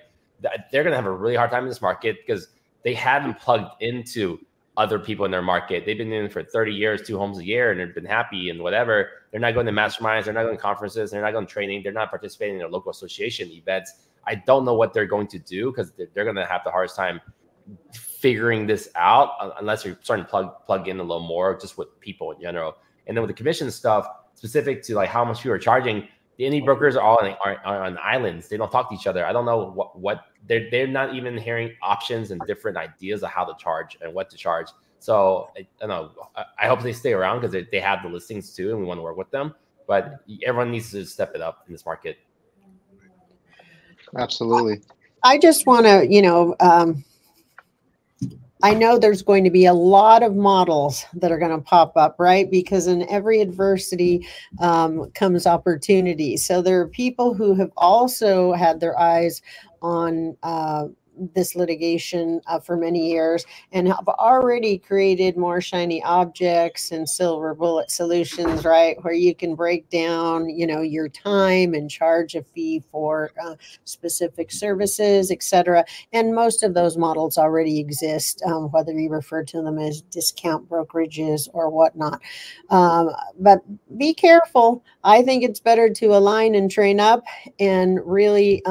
They're going to have a really hard time in this market because they haven't plugged into other people in their market. They've been in for 30 years, 2 homes a year, and they've been happy and whatever. They're not going to masterminds. They're not going to conferences. They're not going to training. They're not participating in their local association events. I don't know what they're going to do because they're going to have the hardest time figuring this out unless you're starting to plug in a little more just with people in general. And then with the commission stuff, specific to like how much people are charging, the indie brokers are all on islands. They don't talk to each other. I don't know what they're not even hearing options and different ideas of how to charge and what to charge. So I don't know. I hope they stay around because they have the listings too, and we want to work with them. But everyone needs to step it up in this market. Absolutely. I just want to, I know there's going to be a lot of models that are going to pop up, right? Because in every adversity comes opportunity. So there are people who have also had their eyes on this litigation for many years and have already created more shiny objects and silver bullet solutions, right, where you can break down, you know, your time and charge a fee for specific services, et cetera. And most of those models already exist, whether you refer to them as discount brokerages or whatnot. But be careful. I think it's better to align and train up and really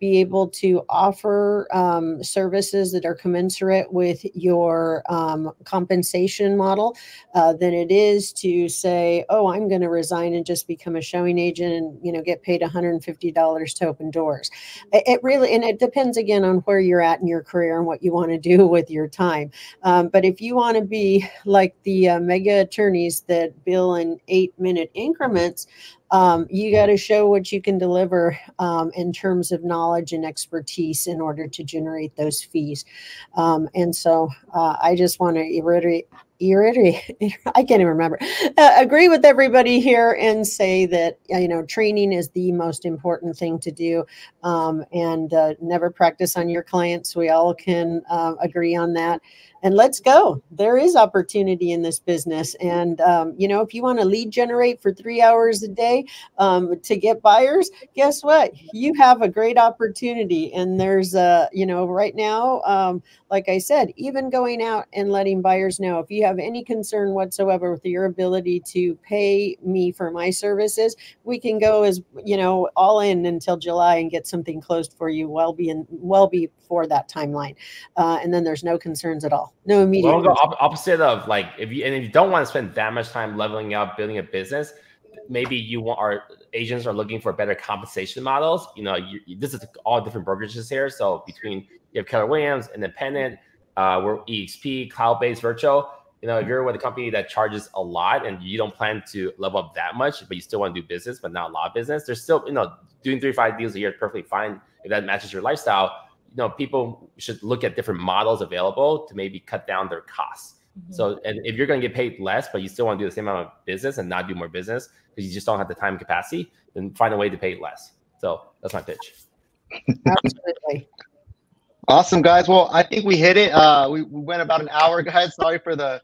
be able to offer services that are commensurate with your compensation model than it is to say, oh, I'm going to resign and just become a showing agent and, you know, get paid $150 to open doors. It really, and it depends again on where you're at in your career and what you want to do with your time. But if you want to be like the mega attorneys that bill in 8-minute increments, you got to show what you can deliver in terms of knowledge and expertise in order to generate those fees. And so I just want to agree with everybody here and say that, you know, training is the most important thing to do, and never practice on your clients. We all can agree on that. And let's go. There is opportunity in this business. And, you know, if you want to lead generate for 3 hours a day to get buyers, guess what? You have a great opportunity. And there's, you know, right now, like I said, even going out and letting buyers know, if you have any concern whatsoever with your ability to pay me for my services, we can go, as you know, all in until July and get something closed for you well before that timeline. And then there's no concerns at all. No immediate. Well, the opposite of, like, if you don't want to spend that much time leveling up, building a business, maybe you want, our agents are looking for better compensation models. You know, this is all different brokerages here. So between, you have Keller Williams, independent, we're EXP, cloud-based, virtual. You know, if you're with a company that charges a lot and you don't plan to level up that much, but you still want to do business, but not a lot of business, there's still, you know, doing 3 to 5 deals a year is perfectly fine if that matches your lifestyle. You know, people should look at different models available to maybe cut down their costs. Mm-hmm. So, and if you're going to get paid less, but you still want to do the same amount of business and not do more business because you just don't have the time capacity, then find a way to pay less. So that's my pitch. Absolutely. Awesome, guys. Well, I think we hit it. We went about an hour, guys. Sorry for the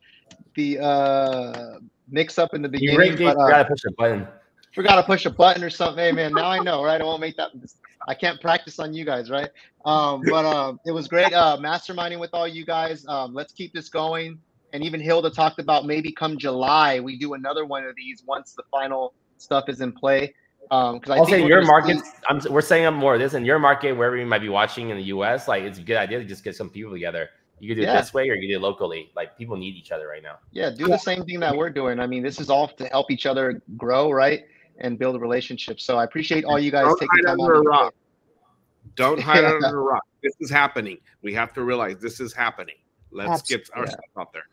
mix up in the beginning. You gotta push a button. Forgot to push a button or something. Hey, man, now I know, right? I won't make that mistake. I can't practice on you guys, right? But it was great masterminding with all you guys. Let's keep this going. And even Hilda talked about maybe come July, we do another one of these once the final stuff is in play. Because I'll say your market, we're setting up more of this in your market, wherever you might be watching in the U.S. Like, it's a good idea to just get some people together. You could do it this way, or you could do it locally. Like, people need each other right now. Yeah, do the same thing that we're doing. I mean, this is all to help each other grow, right? And build a relationship. So I appreciate all you guys taking time out. Don't hide under a rock. This is happening. We have to realize this is happening. Let's get our stuff out there.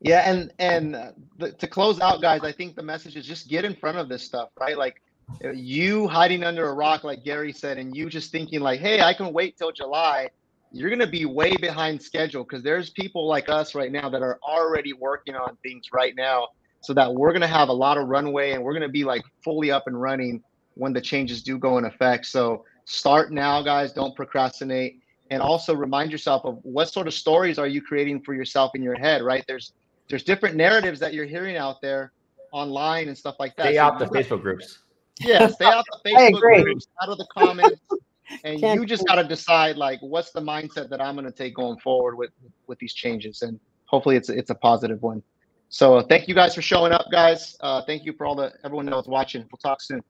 Yeah, and to close out, guys, I think the message is just get in front of this stuff, right? Like, you hiding under a rock, like Gary said, and you just thinking like, hey, I can wait till July. You're going to be way behind schedule because there's people like us right now that are already working on things right now. So that we're going to have a lot of runway and we're going to be like fully up and running when the changes do go in effect. So start now, guys. Don't procrastinate. And also remind yourself of what sort of stories are you creating for yourself in your head, right? There's different narratives that you're hearing out there online and stuff like that. Stay out the Facebook groups. Yeah, stay out the Facebook groups, out of the comments. And you just got to decide, like, what's the mindset that I'm going to take going forward with these changes. And hopefully it's a positive one. So thank you guys for showing up, guys. Thank you for everyone that was watching. We'll talk soon.